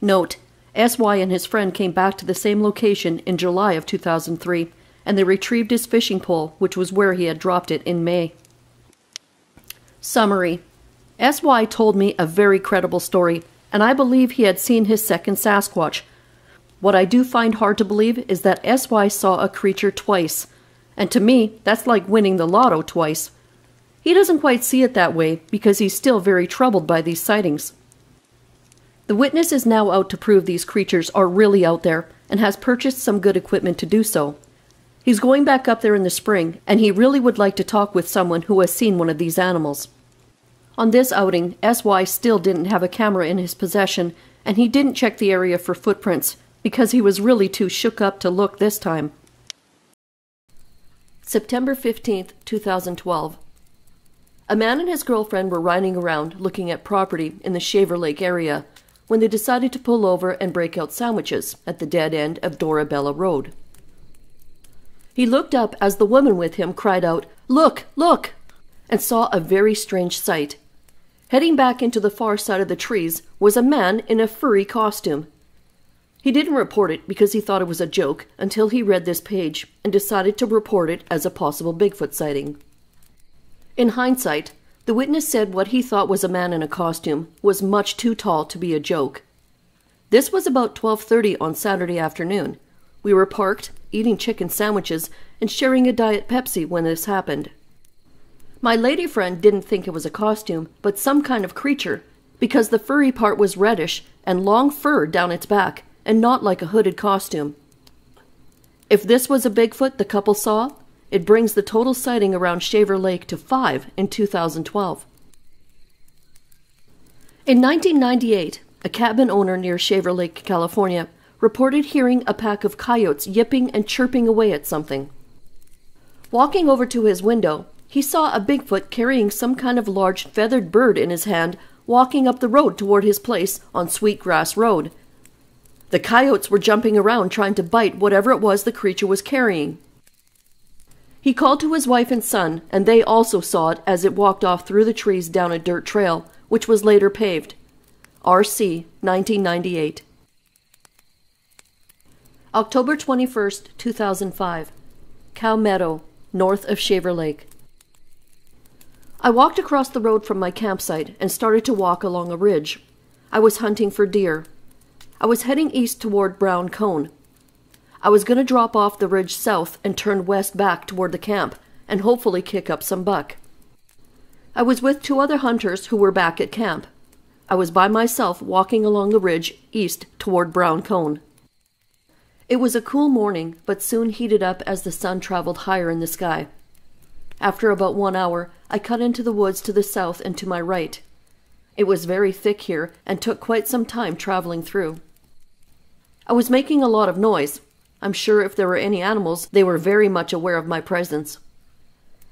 Note: S.Y. and his friend came back to the same location in July of 2003, and they retrieved his fishing pole, which was where he had dropped it in May. Summary: S.Y. told me a very credible story, and I believe he had seen his second Sasquatch. What I do find hard to believe is that S.Y. saw a creature twice. And to me, that's like winning the lotto twice. He doesn't quite see it that way because he's still very troubled by these sightings. The witness is now out to prove these creatures are really out there and has purchased some good equipment to do so. He's going back up there in the spring, and he really would like to talk with someone who has seen one of these animals. On this outing, S.Y. still didn't have a camera in his possession, and he didn't check the area for footprints because he was really too shook up to look this time. September 15, 2012. A man and his girlfriend were riding around looking at property in the Shaver Lake area when they decided to pull over and break out sandwiches at the dead end of Dorabella Road. He looked up as the woman with him cried out, "Look, look!" and saw a very strange sight. Heading back into the far side of the trees was a man in a furry costume. He didn't report it because he thought it was a joke until he read this page and decided to report it as a possible Bigfoot sighting. In hindsight, the witness said what he thought was a man in a costume was much too tall to be a joke. This was about 12:30 on Saturday afternoon. We were parked, eating chicken sandwiches and sharing a Diet Pepsi when this happened. My lady friend didn't think it was a costume, but some kind of creature, because the furry part was reddish and long fur down its back, and not like a hooded costume. If this was a Bigfoot the couple saw, it brings the total sighting around Shaver Lake to 5 in 2012. In 1998, a cabin owner near Shaver Lake, California, reported hearing a pack of coyotes yipping and chirping away at something. Walking over to his window, he saw a Bigfoot carrying some kind of large feathered bird in his hand walking up the road toward his place on Sweetgrass Road. The coyotes were jumping around trying to bite whatever it was the creature was carrying. He called to his wife and son, and they also saw it as it walked off through the trees down a dirt trail, which was later paved. RC 1998. October 21, 2005. Cow Meadow, north of Shaver Lake. I walked across the road from my campsite and started to walk along a ridge. I was hunting for deer. I was heading east toward Brown Cone. I was going to drop off the ridge south and turn west back toward the camp and hopefully kick up some buck. I was with 2 other hunters who were back at camp. I was by myself walking along the ridge east toward Brown Cone. It was a cool morning, but soon heated up as the sun traveled higher in the sky. After about 1 hour, I cut into the woods to the south and to my right. It was very thick here and took quite some time traveling through. I was making a lot of noise. I'm sure if there were any animals, they were very much aware of my presence.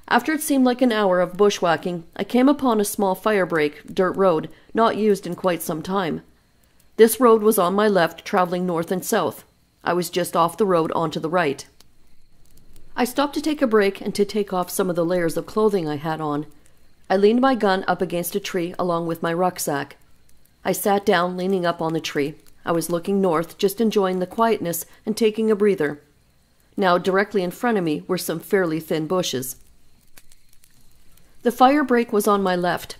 After it seemed like an hour of bushwhacking, I came upon a small firebreak, dirt road, not used in quite some time. This road was on my left, traveling north and south. I was just off the road onto the right. I stopped to take a break and to take off some of the layers of clothing I had on. I leaned my gun up against a tree along with my rucksack. I sat down, leaning up on the tree. I was looking north, just enjoying the quietness and taking a breather. Now, directly in front of me were some fairly thin bushes. The firebreak was on my left.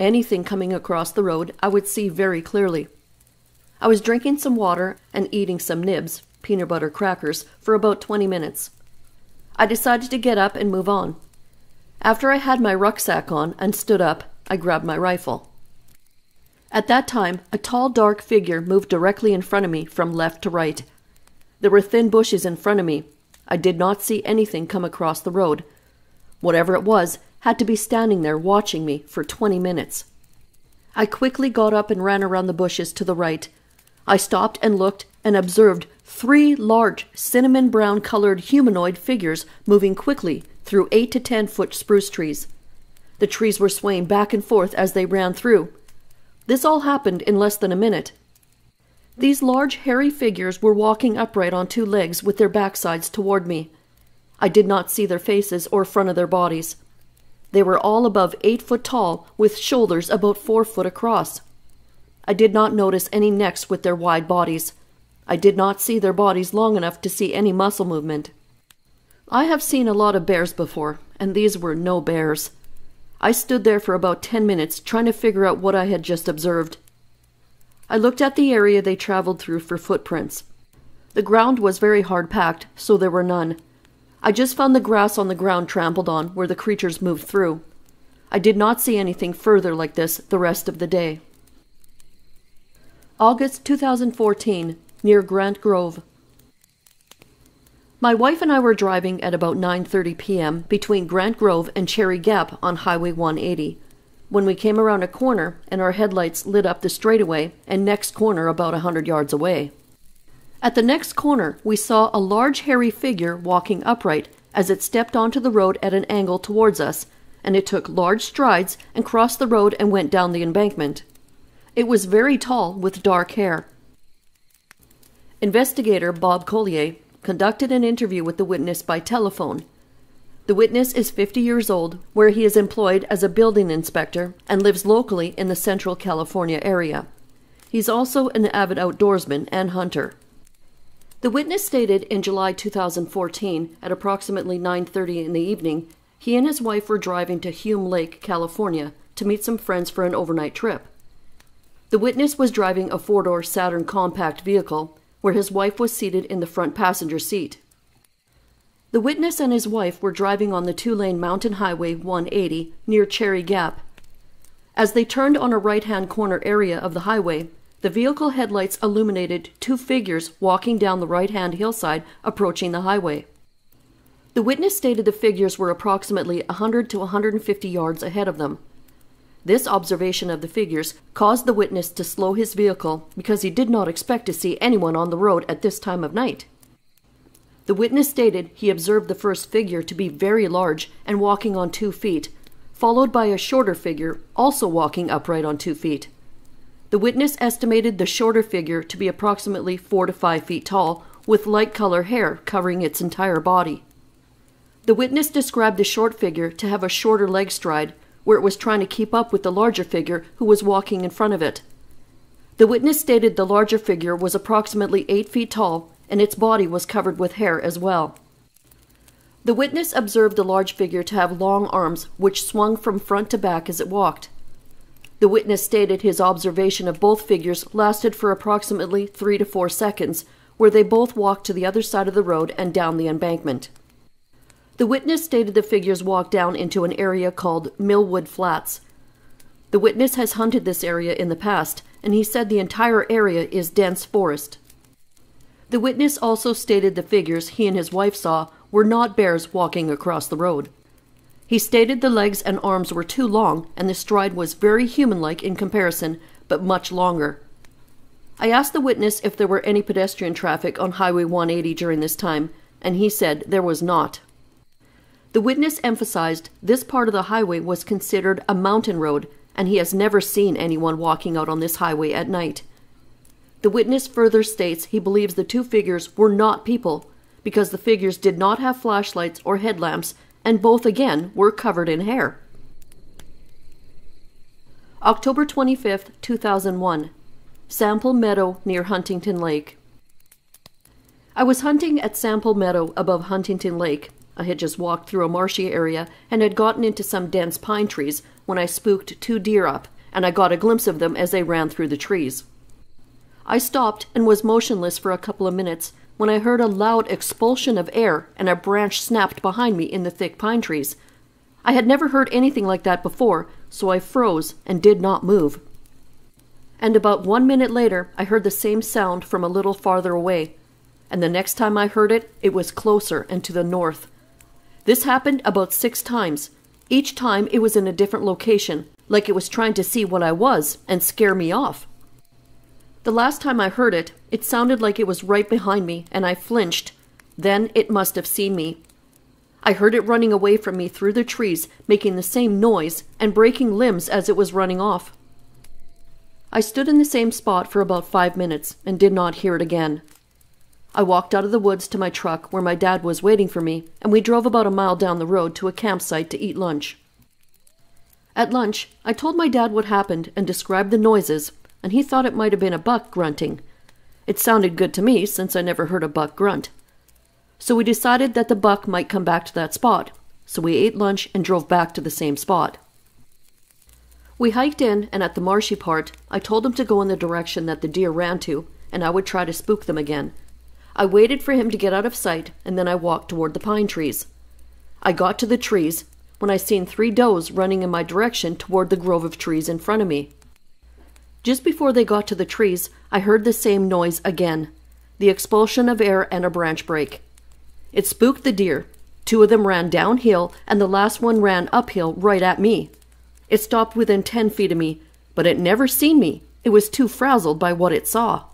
Anything coming across the road I would see very clearly. I was drinking some water and eating some nibs, peanut butter crackers, for about 20 minutes. I decided to get up and move on. After I had my rucksack on and stood up, I grabbed my rifle. At that time, a tall, dark figure moved directly in front of me from left to right. There were thin bushes in front of me. I did not see anything come across the road. Whatever it was had to be standing there watching me for 20 minutes. I quickly got up and ran around the bushes to the right. I stopped and looked and observed three large cinnamon brown-colored humanoid figures moving quickly through 8 to 10 foot spruce trees. The trees were swaying back and forth as they ran through. This all happened in less than a minute. These large, hairy figures were walking upright on two legs with their backsides toward me. I did not see their faces or front of their bodies. They were all above 8 foot tall, with shoulders about 4 foot across. I did not notice any necks with their wide bodies. I did not see their bodies long enough to see any muscle movement. I have seen a lot of bears before, and these were no bears. I stood there for about 10 minutes trying to figure out what I had just observed. I looked at the area they traveled through for footprints. The ground was very hard packed, so there were none. I just found the grass on the ground trampled on where the creatures moved through. I did not see anything further like this the rest of the day. August 2014, near Grant Grove. My wife and I were driving at about 9:30 p.m. between Grant Grove and Cherry Gap on Highway 180 when we came around a corner and our headlights lit up the straightaway and next corner about 100 yards away. At the next corner, we saw a large hairy figure walking upright as it stepped onto the road at an angle towards us, and it took large strides and crossed the road and went down the embankment. It was very tall with dark hair. Investigator Bob Collier conducted an interview with the witness by telephone. The witness is 50 years old, where he is employed as a building inspector and lives locally in the Central California area. He's also an avid outdoorsman and hunter. The witness stated in July 2014, at approximately 9:30 in the evening, he and his wife were driving to Hume Lake, California, to meet some friends for an overnight trip. The witness was driving a four-door Saturn compact vehicle, where his wife was seated in the front passenger seat. The witness and his wife were driving on the two-lane Mountain Highway 180 near Cherry Gap. As they turned on a right-hand corner area of the highway, the vehicle headlights illuminated two figures walking down the right-hand hillside approaching the highway. The witness stated the figures were approximately 100 to 150 yards ahead of them. This observation of the figures caused the witness to slow his vehicle because he did not expect to see anyone on the road at this time of night. The witness stated he observed the first figure to be very large and walking on 2 feet, followed by a shorter figure also walking upright on 2 feet. The witness estimated the shorter figure to be approximately 4 to 5 feet tall, with light color hair covering its entire body. The witness described the short figure to have a shorter leg stride, where it was trying to keep up with the larger figure who was walking in front of it. The witness stated the larger figure was approximately 8 feet tall, and its body was covered with hair as well. The witness observed the large figure to have long arms, which swung from front to back as it walked. The witness stated his observation of both figures lasted for approximately 3 to 4 seconds, where they both walked to the other side of the road and down the embankment. The witness stated the figures walked down into an area called Millwood Flats. The witness has hunted this area in the past, and he said the entire area is dense forest. The witness also stated the figures he and his wife saw were not bears walking across the road. He stated the legs and arms were too long and the stride was very human-like in comparison, but much longer. I asked the witness if there were any pedestrian traffic on Highway 180 during this time, and he said there was not. The witness emphasized this part of the highway was considered a mountain road, and he has never seen anyone walking out on this highway at night. The witness further states he believes the two figures were not people, because the figures did not have flashlights or headlamps, and both again were covered in hair. October 25, 2001, Sample Meadow near Huntington Lake. I was hunting at Sample Meadow above Huntington Lake. I had just walked through a marshy area and had gotten into some dense pine trees when I spooked two deer up, and I got a glimpse of them as they ran through the trees. I stopped and was motionless for a couple of minutes when I heard a loud expulsion of air and a branch snapped behind me in the thick pine trees. I had never heard anything like that before, so I froze and did not move. And about 1 minute later, I heard the same sound from a little farther away, and the next time I heard it, it was closer and to the north. This happened about 6 times. Each time it was in a different location, like it was trying to see what I was and scare me off. The last time I heard it, it sounded like it was right behind me, and I flinched. Then it must have seen me. I heard it running away from me through the trees, making the same noise and breaking limbs as it was running off. I stood in the same spot for about 5 minutes and did not hear it again. I walked out of the woods to my truck where my dad was waiting for me, and we drove about a mile down the road to a campsite to eat lunch. At lunch, I told my dad what happened and described the noises, and he thought it might have been a buck grunting. It sounded good to me since I never heard a buck grunt. So we decided that the buck might come back to that spot, so we ate lunch and drove back to the same spot. We hiked in, and at the marshy part, I told him to go in the direction that the deer ran to, and I would try to spook them again. I waited for him to get out of sight, and then I walked toward the pine trees. I got to the trees when I seen 3 does running in my direction toward the grove of trees in front of me. Just before they got to the trees, I heard the same noise again, the expulsion of air and a branch break. It spooked the deer. 2 of them ran downhill, and the last one ran uphill right at me. It stopped within 10 feet of me, but it never seen me. It was too frazzled by what it saw.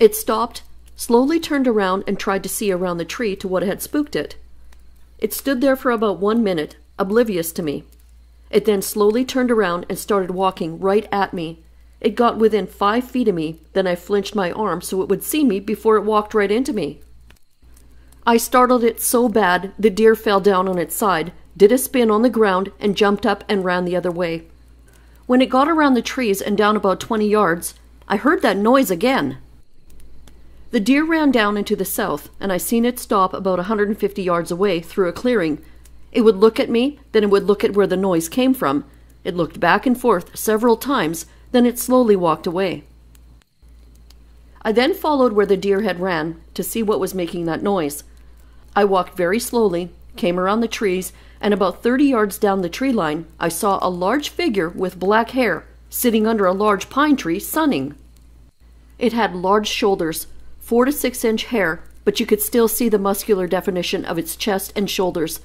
It stopped, slowly turned around and tried to see around the tree to what had spooked it. It stood there for about 1 minute, oblivious to me. It then slowly turned around and started walking right at me. It got within 5 feet of me, then I flinched my arm so it would see me before it walked right into me. I startled it so bad the deer fell down on its side, did a spin on the ground, and jumped up and ran the other way. When it got around the trees and down about 20 yards, I heard that noise again. The deer ran down into the south, and I seen it stop about 150 yards away through a clearing. It would look at me, then it would look at where the noise came from. It looked back and forth several times, then it slowly walked away. I then followed where the deer had ran to see what was making that noise. I walked very slowly, came around the trees, and about 30 yards down the tree line, I saw a large figure with black hair sitting under a large pine tree sunning. It had large shoulders, 4 to 6 inch hair, but you could still see the muscular definition of its chest and shoulders.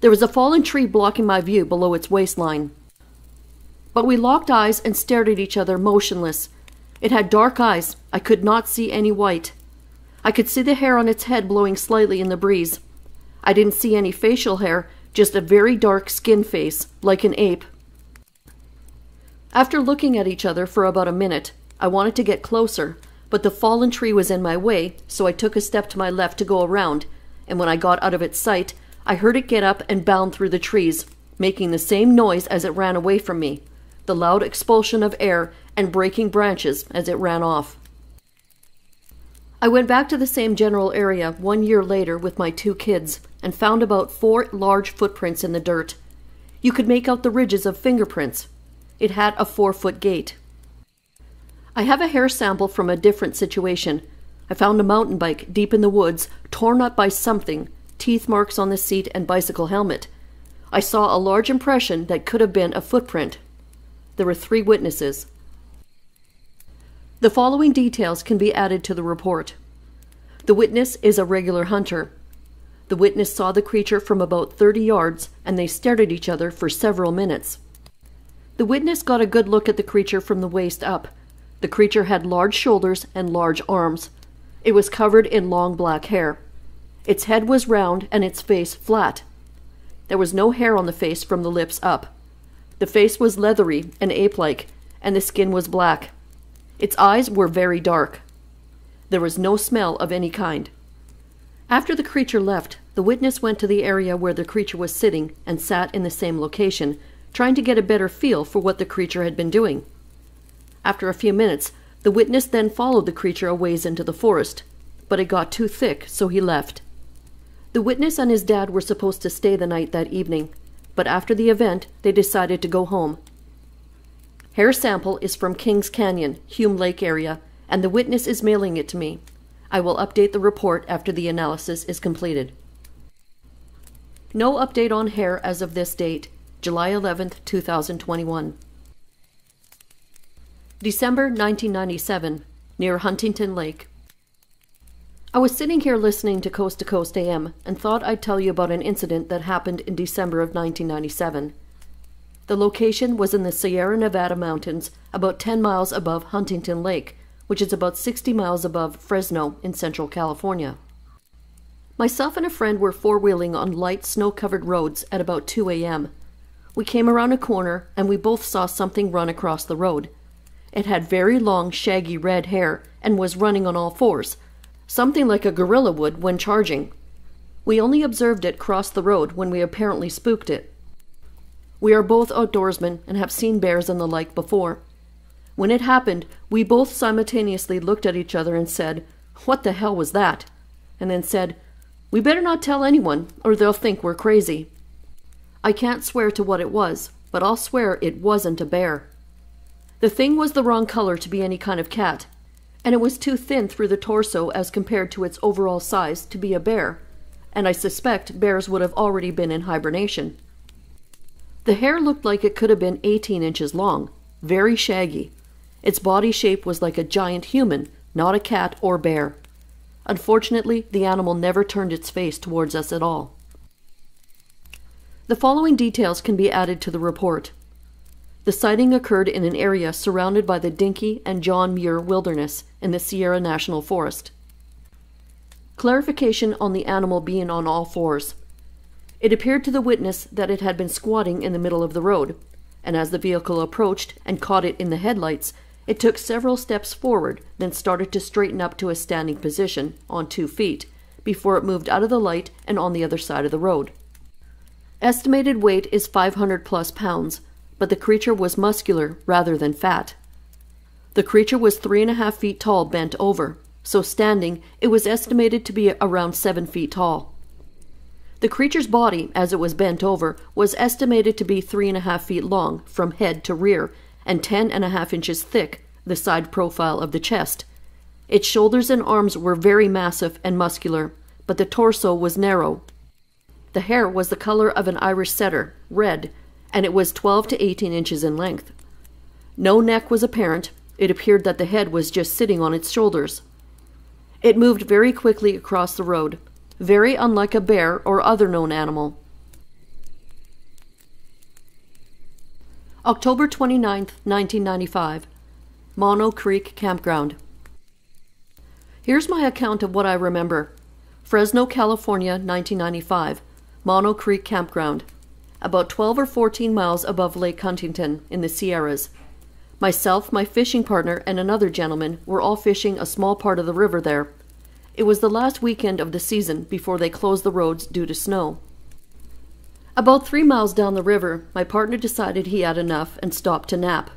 There was a fallen tree blocking my view below its waistline. But we locked eyes and stared at each other motionless. It had dark eyes. I could not see any white. I could see the hair on its head blowing slightly in the breeze. I didn't see any facial hair, just a very dark skin face, like an ape. After looking at each other for about a minute, I wanted to get closer, but the fallen tree was in my way, so I took a step to my left to go around, and when I got out of its sight, I heard it get up and bound through the trees, making the same noise as it ran away from me, the loud expulsion of air and breaking branches as it ran off. I went back to the same general area 1 year later with my 2 kids and found about 4 large footprints in the dirt. You could make out the ridges of fingerprints. It had a 4-foot gait. I have a hair sample from a different situation. I found a mountain bike deep in the woods, torn up by something, teeth marks on the seat and bicycle helmet. I saw a large impression that could have been a footprint. There were 3 witnesses. The following details can be added to the report. The witness is a regular hunter. The witness saw the creature from about 30 yards, and they stared at each other for several minutes. The witness got a good look at the creature from the waist up. The creature had large shoulders and large arms. It was covered in long black hair. Its head was round and its face flat. There was no hair on the face from the lips up. The face was leathery and ape-like, and the skin was black. Its eyes were very dark. There was no smell of any kind. After the creature left, the witness went to the area where the creature was sitting and sat in the same location, trying to get a better feel for what the creature had been doing. After a few minutes, the witness then followed the creature a ways into the forest, but it got too thick, so he left. The witness and his dad were supposed to stay the night that evening, but after the event, they decided to go home. Hair sample is from Kings Canyon, Hume Lake area, and the witness is mailing it to me. I will update the report after the analysis is completed. No update on hair as of this date, July 11, 2021. December 1997, near Huntington Lake. I was sitting here listening to Coast AM and thought I'd tell you about an incident that happened in December of 1997. The location was in the Sierra Nevada mountains, about 10 miles above Huntington Lake, which is about 60 miles above Fresno in Central California. Myself and a friend were four-wheeling on light snow-covered roads at about 2 a.m. We came around a corner and we both saw something run across the road. It had very long, shaggy red hair and was running on all fours, something like a gorilla would when charging. We only observed it cross the road when we apparently spooked it. We are both outdoorsmen and have seen bears and the like before. When it happened, we both simultaneously looked at each other and said, "What the hell was that?" and then said, "We better not tell anyone or they'll think we're crazy." I can't swear to what it was, but I'll swear it wasn't a bear. The thing was the wrong color to be any kind of cat, and it was too thin through the torso as compared to its overall size to be a bear, and I suspect bears would have already been in hibernation. The hair looked like it could have been 18 inches long, very shaggy. Its body shape was like a giant human, not a cat or bear. Unfortunately, the animal never turned its face towards us at all. The following details can be added to the report. The sighting occurred in an area surrounded by the Dinky and John Muir Wilderness in the Sierra National Forest. Clarification on the animal being on all fours. It appeared to the witness that it had been squatting in the middle of the road, and as the vehicle approached and caught it in the headlights, it took several steps forward, then started to straighten up to a standing position, on 2 feet, before it moved out of the light and on the other side of the road. Estimated weight is 500+ pounds, but the creature was muscular rather than fat. The creature was 3.5 feet tall bent over, so standing, it was estimated to be around 7 feet tall. The creature's body, as it was bent over, was estimated to be 3.5 feet long, from head to rear, and 10.5 inches thick, the side profile of the chest. Its shoulders and arms were very massive and muscular, but the torso was narrow. The hair was the color of an Irish setter, red, and it was 12 to 18 inches in length. No neck was apparent. It appeared that the head was just sitting on its shoulders. It moved very quickly across the road, very unlike a bear or other known animal. October 29, 1995, Mono Creek Campground. Here's my account of what I remember. Fresno, California, 1995, Mono Creek Campground, about 12 or 14 miles above Lake Huntington in the Sierras. Myself, my fishing partner, and another gentleman were all fishing a small part of the river there. It was the last weekend of the season before they closed the roads due to snow. About 3 miles down the river, my partner decided he had enough and stopped to nap.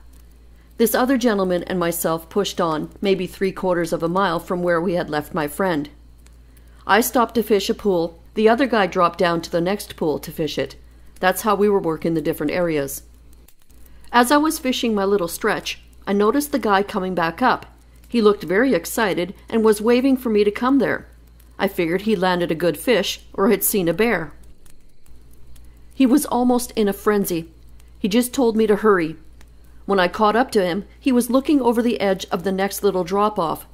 This other gentleman and myself pushed on, maybe 3/4 of a mile from where we had left my friend. I stopped to fish a pool. The other guy dropped down to the next pool to fish it. That's how we were working the different areas. As I was fishing my little stretch, I noticed the guy coming back up. He looked very excited and was waving for me to come there. I figured he landed a good fish or had seen a bear. He was almost in a frenzy. He just told me to hurry. When I caught up to him, he was looking over the edge of the next little drop-off.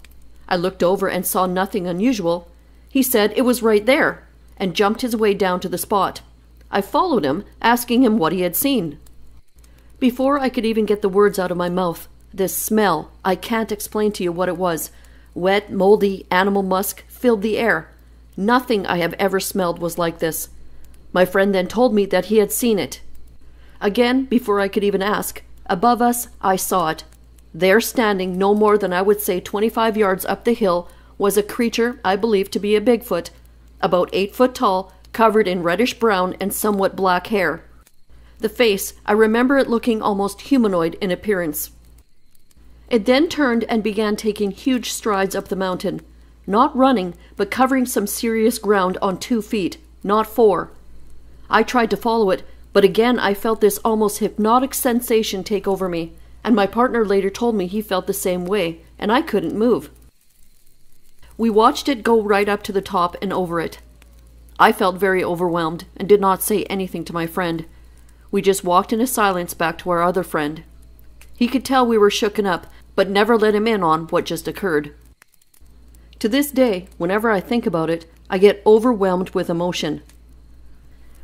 I looked over and saw nothing unusual. He said it was right there. and jumped his way down to the spot. I followed him, asking him what he had seen. Before I could even get the words out of my mouth, this smell, I can't explain to you what it was. Wet, moldy, animal musk filled the air. Nothing I have ever smelled was like this. My friend then told me that he had seen it. Again, before I could even ask, above us, I saw it. There, standing no more than I would say 25 yards up the hill, was a creature I believed to be a Bigfoot, about 8 foot tall, covered in reddish-brown and somewhat black hair. The face, I remember it looking almost humanoid in appearance. It then turned and began taking huge strides up the mountain, not running, but covering some serious ground on 2 feet, not 4. I tried to follow it, but again I felt this almost hypnotic sensation take over me, and my partner later told me he felt the same way, and I couldn't move. We watched it go right up to the top and over it. I felt very overwhelmed and did not say anything to my friend. We just walked in a silence back to our other friend. He could tell we were shooken up, but never let him in on what just occurred. To this day, whenever I think about it, I get overwhelmed with emotion.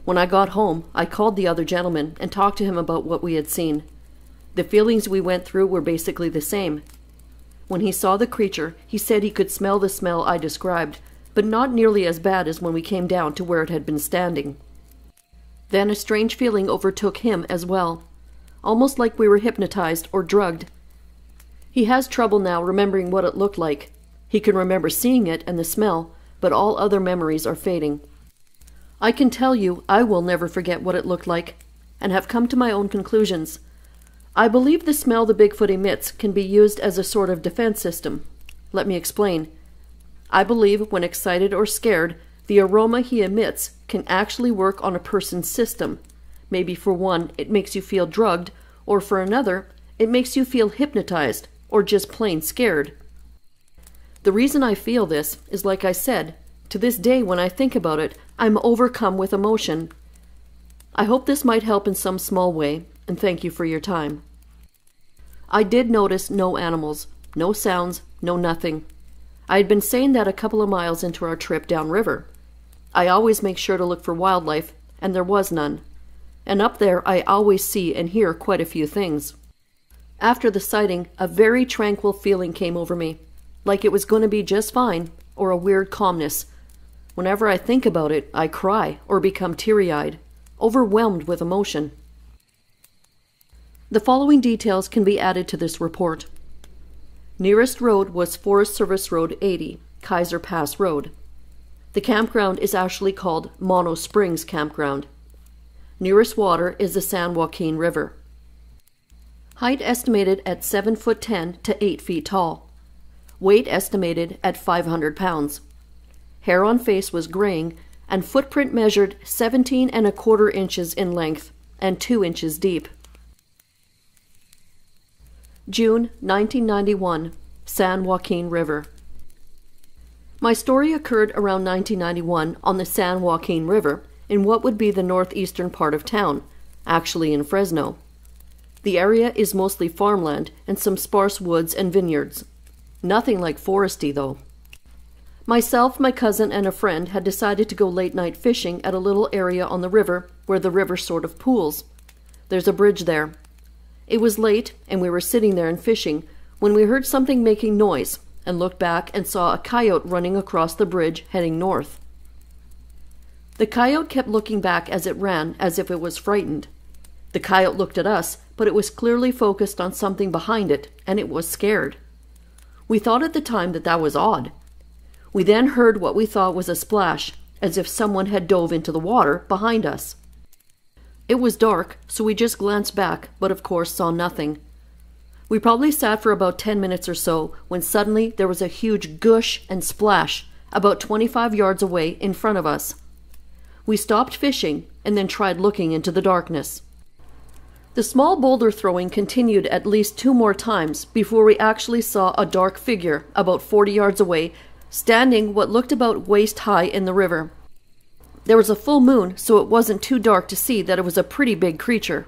When I got home, I called the other gentleman and talked to him about what we had seen. The feelings we went through were basically the same. When he saw the creature, he said he could smell the smell I described, but not nearly as bad as when we came down to where it had been standing. Then a strange feeling overtook him as well, almost like we were hypnotized or drugged. He has trouble now remembering what it looked like. He can remember seeing it and the smell, but all other memories are fading. I can tell you I will never forget what it looked like, and have come to my own conclusions. I believe the smell the Bigfoot emits can be used as a sort of defense system. Let me explain. I believe when excited or scared, the aroma he emits can actually work on a person's system. Maybe for one, it makes you feel drugged, or for another, it makes you feel hypnotized, or just plain scared. The reason I feel this is, like I said, to this day when I think about it, I'm overcome with emotion. I hope this might help in some small way, and thank you for your time. I did notice no animals, no sounds, no nothing. I had been saying that a couple of miles into our trip downriver. I always make sure to look for wildlife, and there was none. And up there I always see and hear quite a few things. After the sighting, a very tranquil feeling came over me, like it was going to be just fine, or a weird calmness. Whenever I think about it, I cry or become teary-eyed, overwhelmed with emotion. The following details can be added to this report. Nearest road was Forest Service Road 80, Kaiser Pass Road. The campground is actually called Mono Springs Campground. Nearest water is the San Joaquin River. Height estimated at 7'10" to 8 feet tall. Weight estimated at 500 pounds. Hair on face was graying, and footprint measured 17¼ inches in length and 2 inches deep. June 1991, San Joaquin River. My story occurred around 1991 on the San Joaquin River in what would be the northeastern part of town, actually in Fresno. The area is mostly farmland and some sparse woods and vineyards. Nothing like foresty, though. Myself, my cousin, and a friend had decided to go late-night fishing at a little area on the river where the river sort of pools. There's a bridge there. It was late, and we were sitting there and fishing, when we heard something making noise, and looked back and saw a coyote running across the bridge, heading north. The coyote kept looking back as it ran, as if it was frightened. The coyote looked at us, but it was clearly focused on something behind it, and it was scared. We thought at the time that was odd. We then heard what we thought was a splash, as if someone had dove into the water behind us. It was dark, so we just glanced back, but of course saw nothing. We probably sat for about 10 minutes or so, when suddenly there was a huge gush and splash, about 25 yards away in front of us. We stopped fishing, and then tried looking into the darkness. The small boulder throwing continued at least 2 more times before we actually saw a dark figure, about 40 yards away, standing what looked about waist-high in the river. There was a full moon, so it wasn't too dark to see that it was a pretty big creature.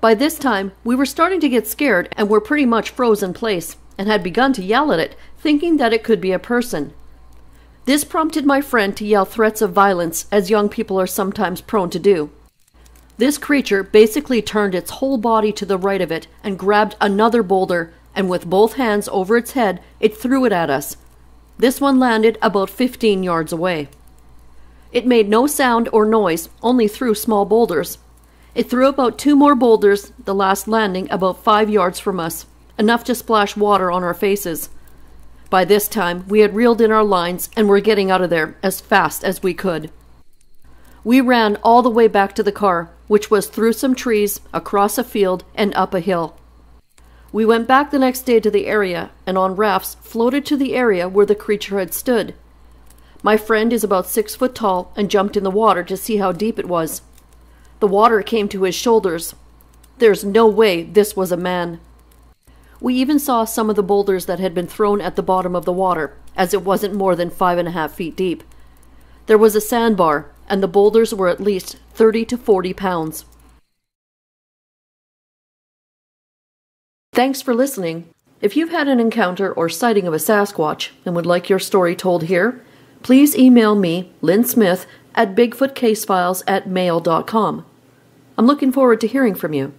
By this time, we were starting to get scared and were pretty much frozen place, and had begun to yell at it, thinking that it could be a person. This prompted my friend to yell threats of violence, as young people are sometimes prone to do. This creature basically turned its whole body to the right of it and grabbed another boulder, and with both hands over its head, it threw it at us. This one landed about 15 yards away. It made no sound or noise, only threw small boulders. It threw about 2 more boulders, the last landing about 5 yards from us, enough to splash water on our faces. By this time, we had reeled in our lines and were getting out of there as fast as we could. We ran all the way back to the car, which was through some trees, across a field, and up a hill. We went back the next day to the area, and on rafts floated to the area where the creature had stood. My friend is about 6 foot tall and jumped in the water to see how deep it was. The water came to his shoulders. There's no way this was a man. We even saw some of the boulders that had been thrown at the bottom of the water, as it wasn't more than 5.5 feet deep. There was a sandbar, and the boulders were at least 30 to 40 pounds. Thanks for listening. If you've had an encounter or sighting of a Sasquatch and would like your story told here, please email me, Lynn Smith, at BigfootCaseFiles@mail.com. I'm looking forward to hearing from you.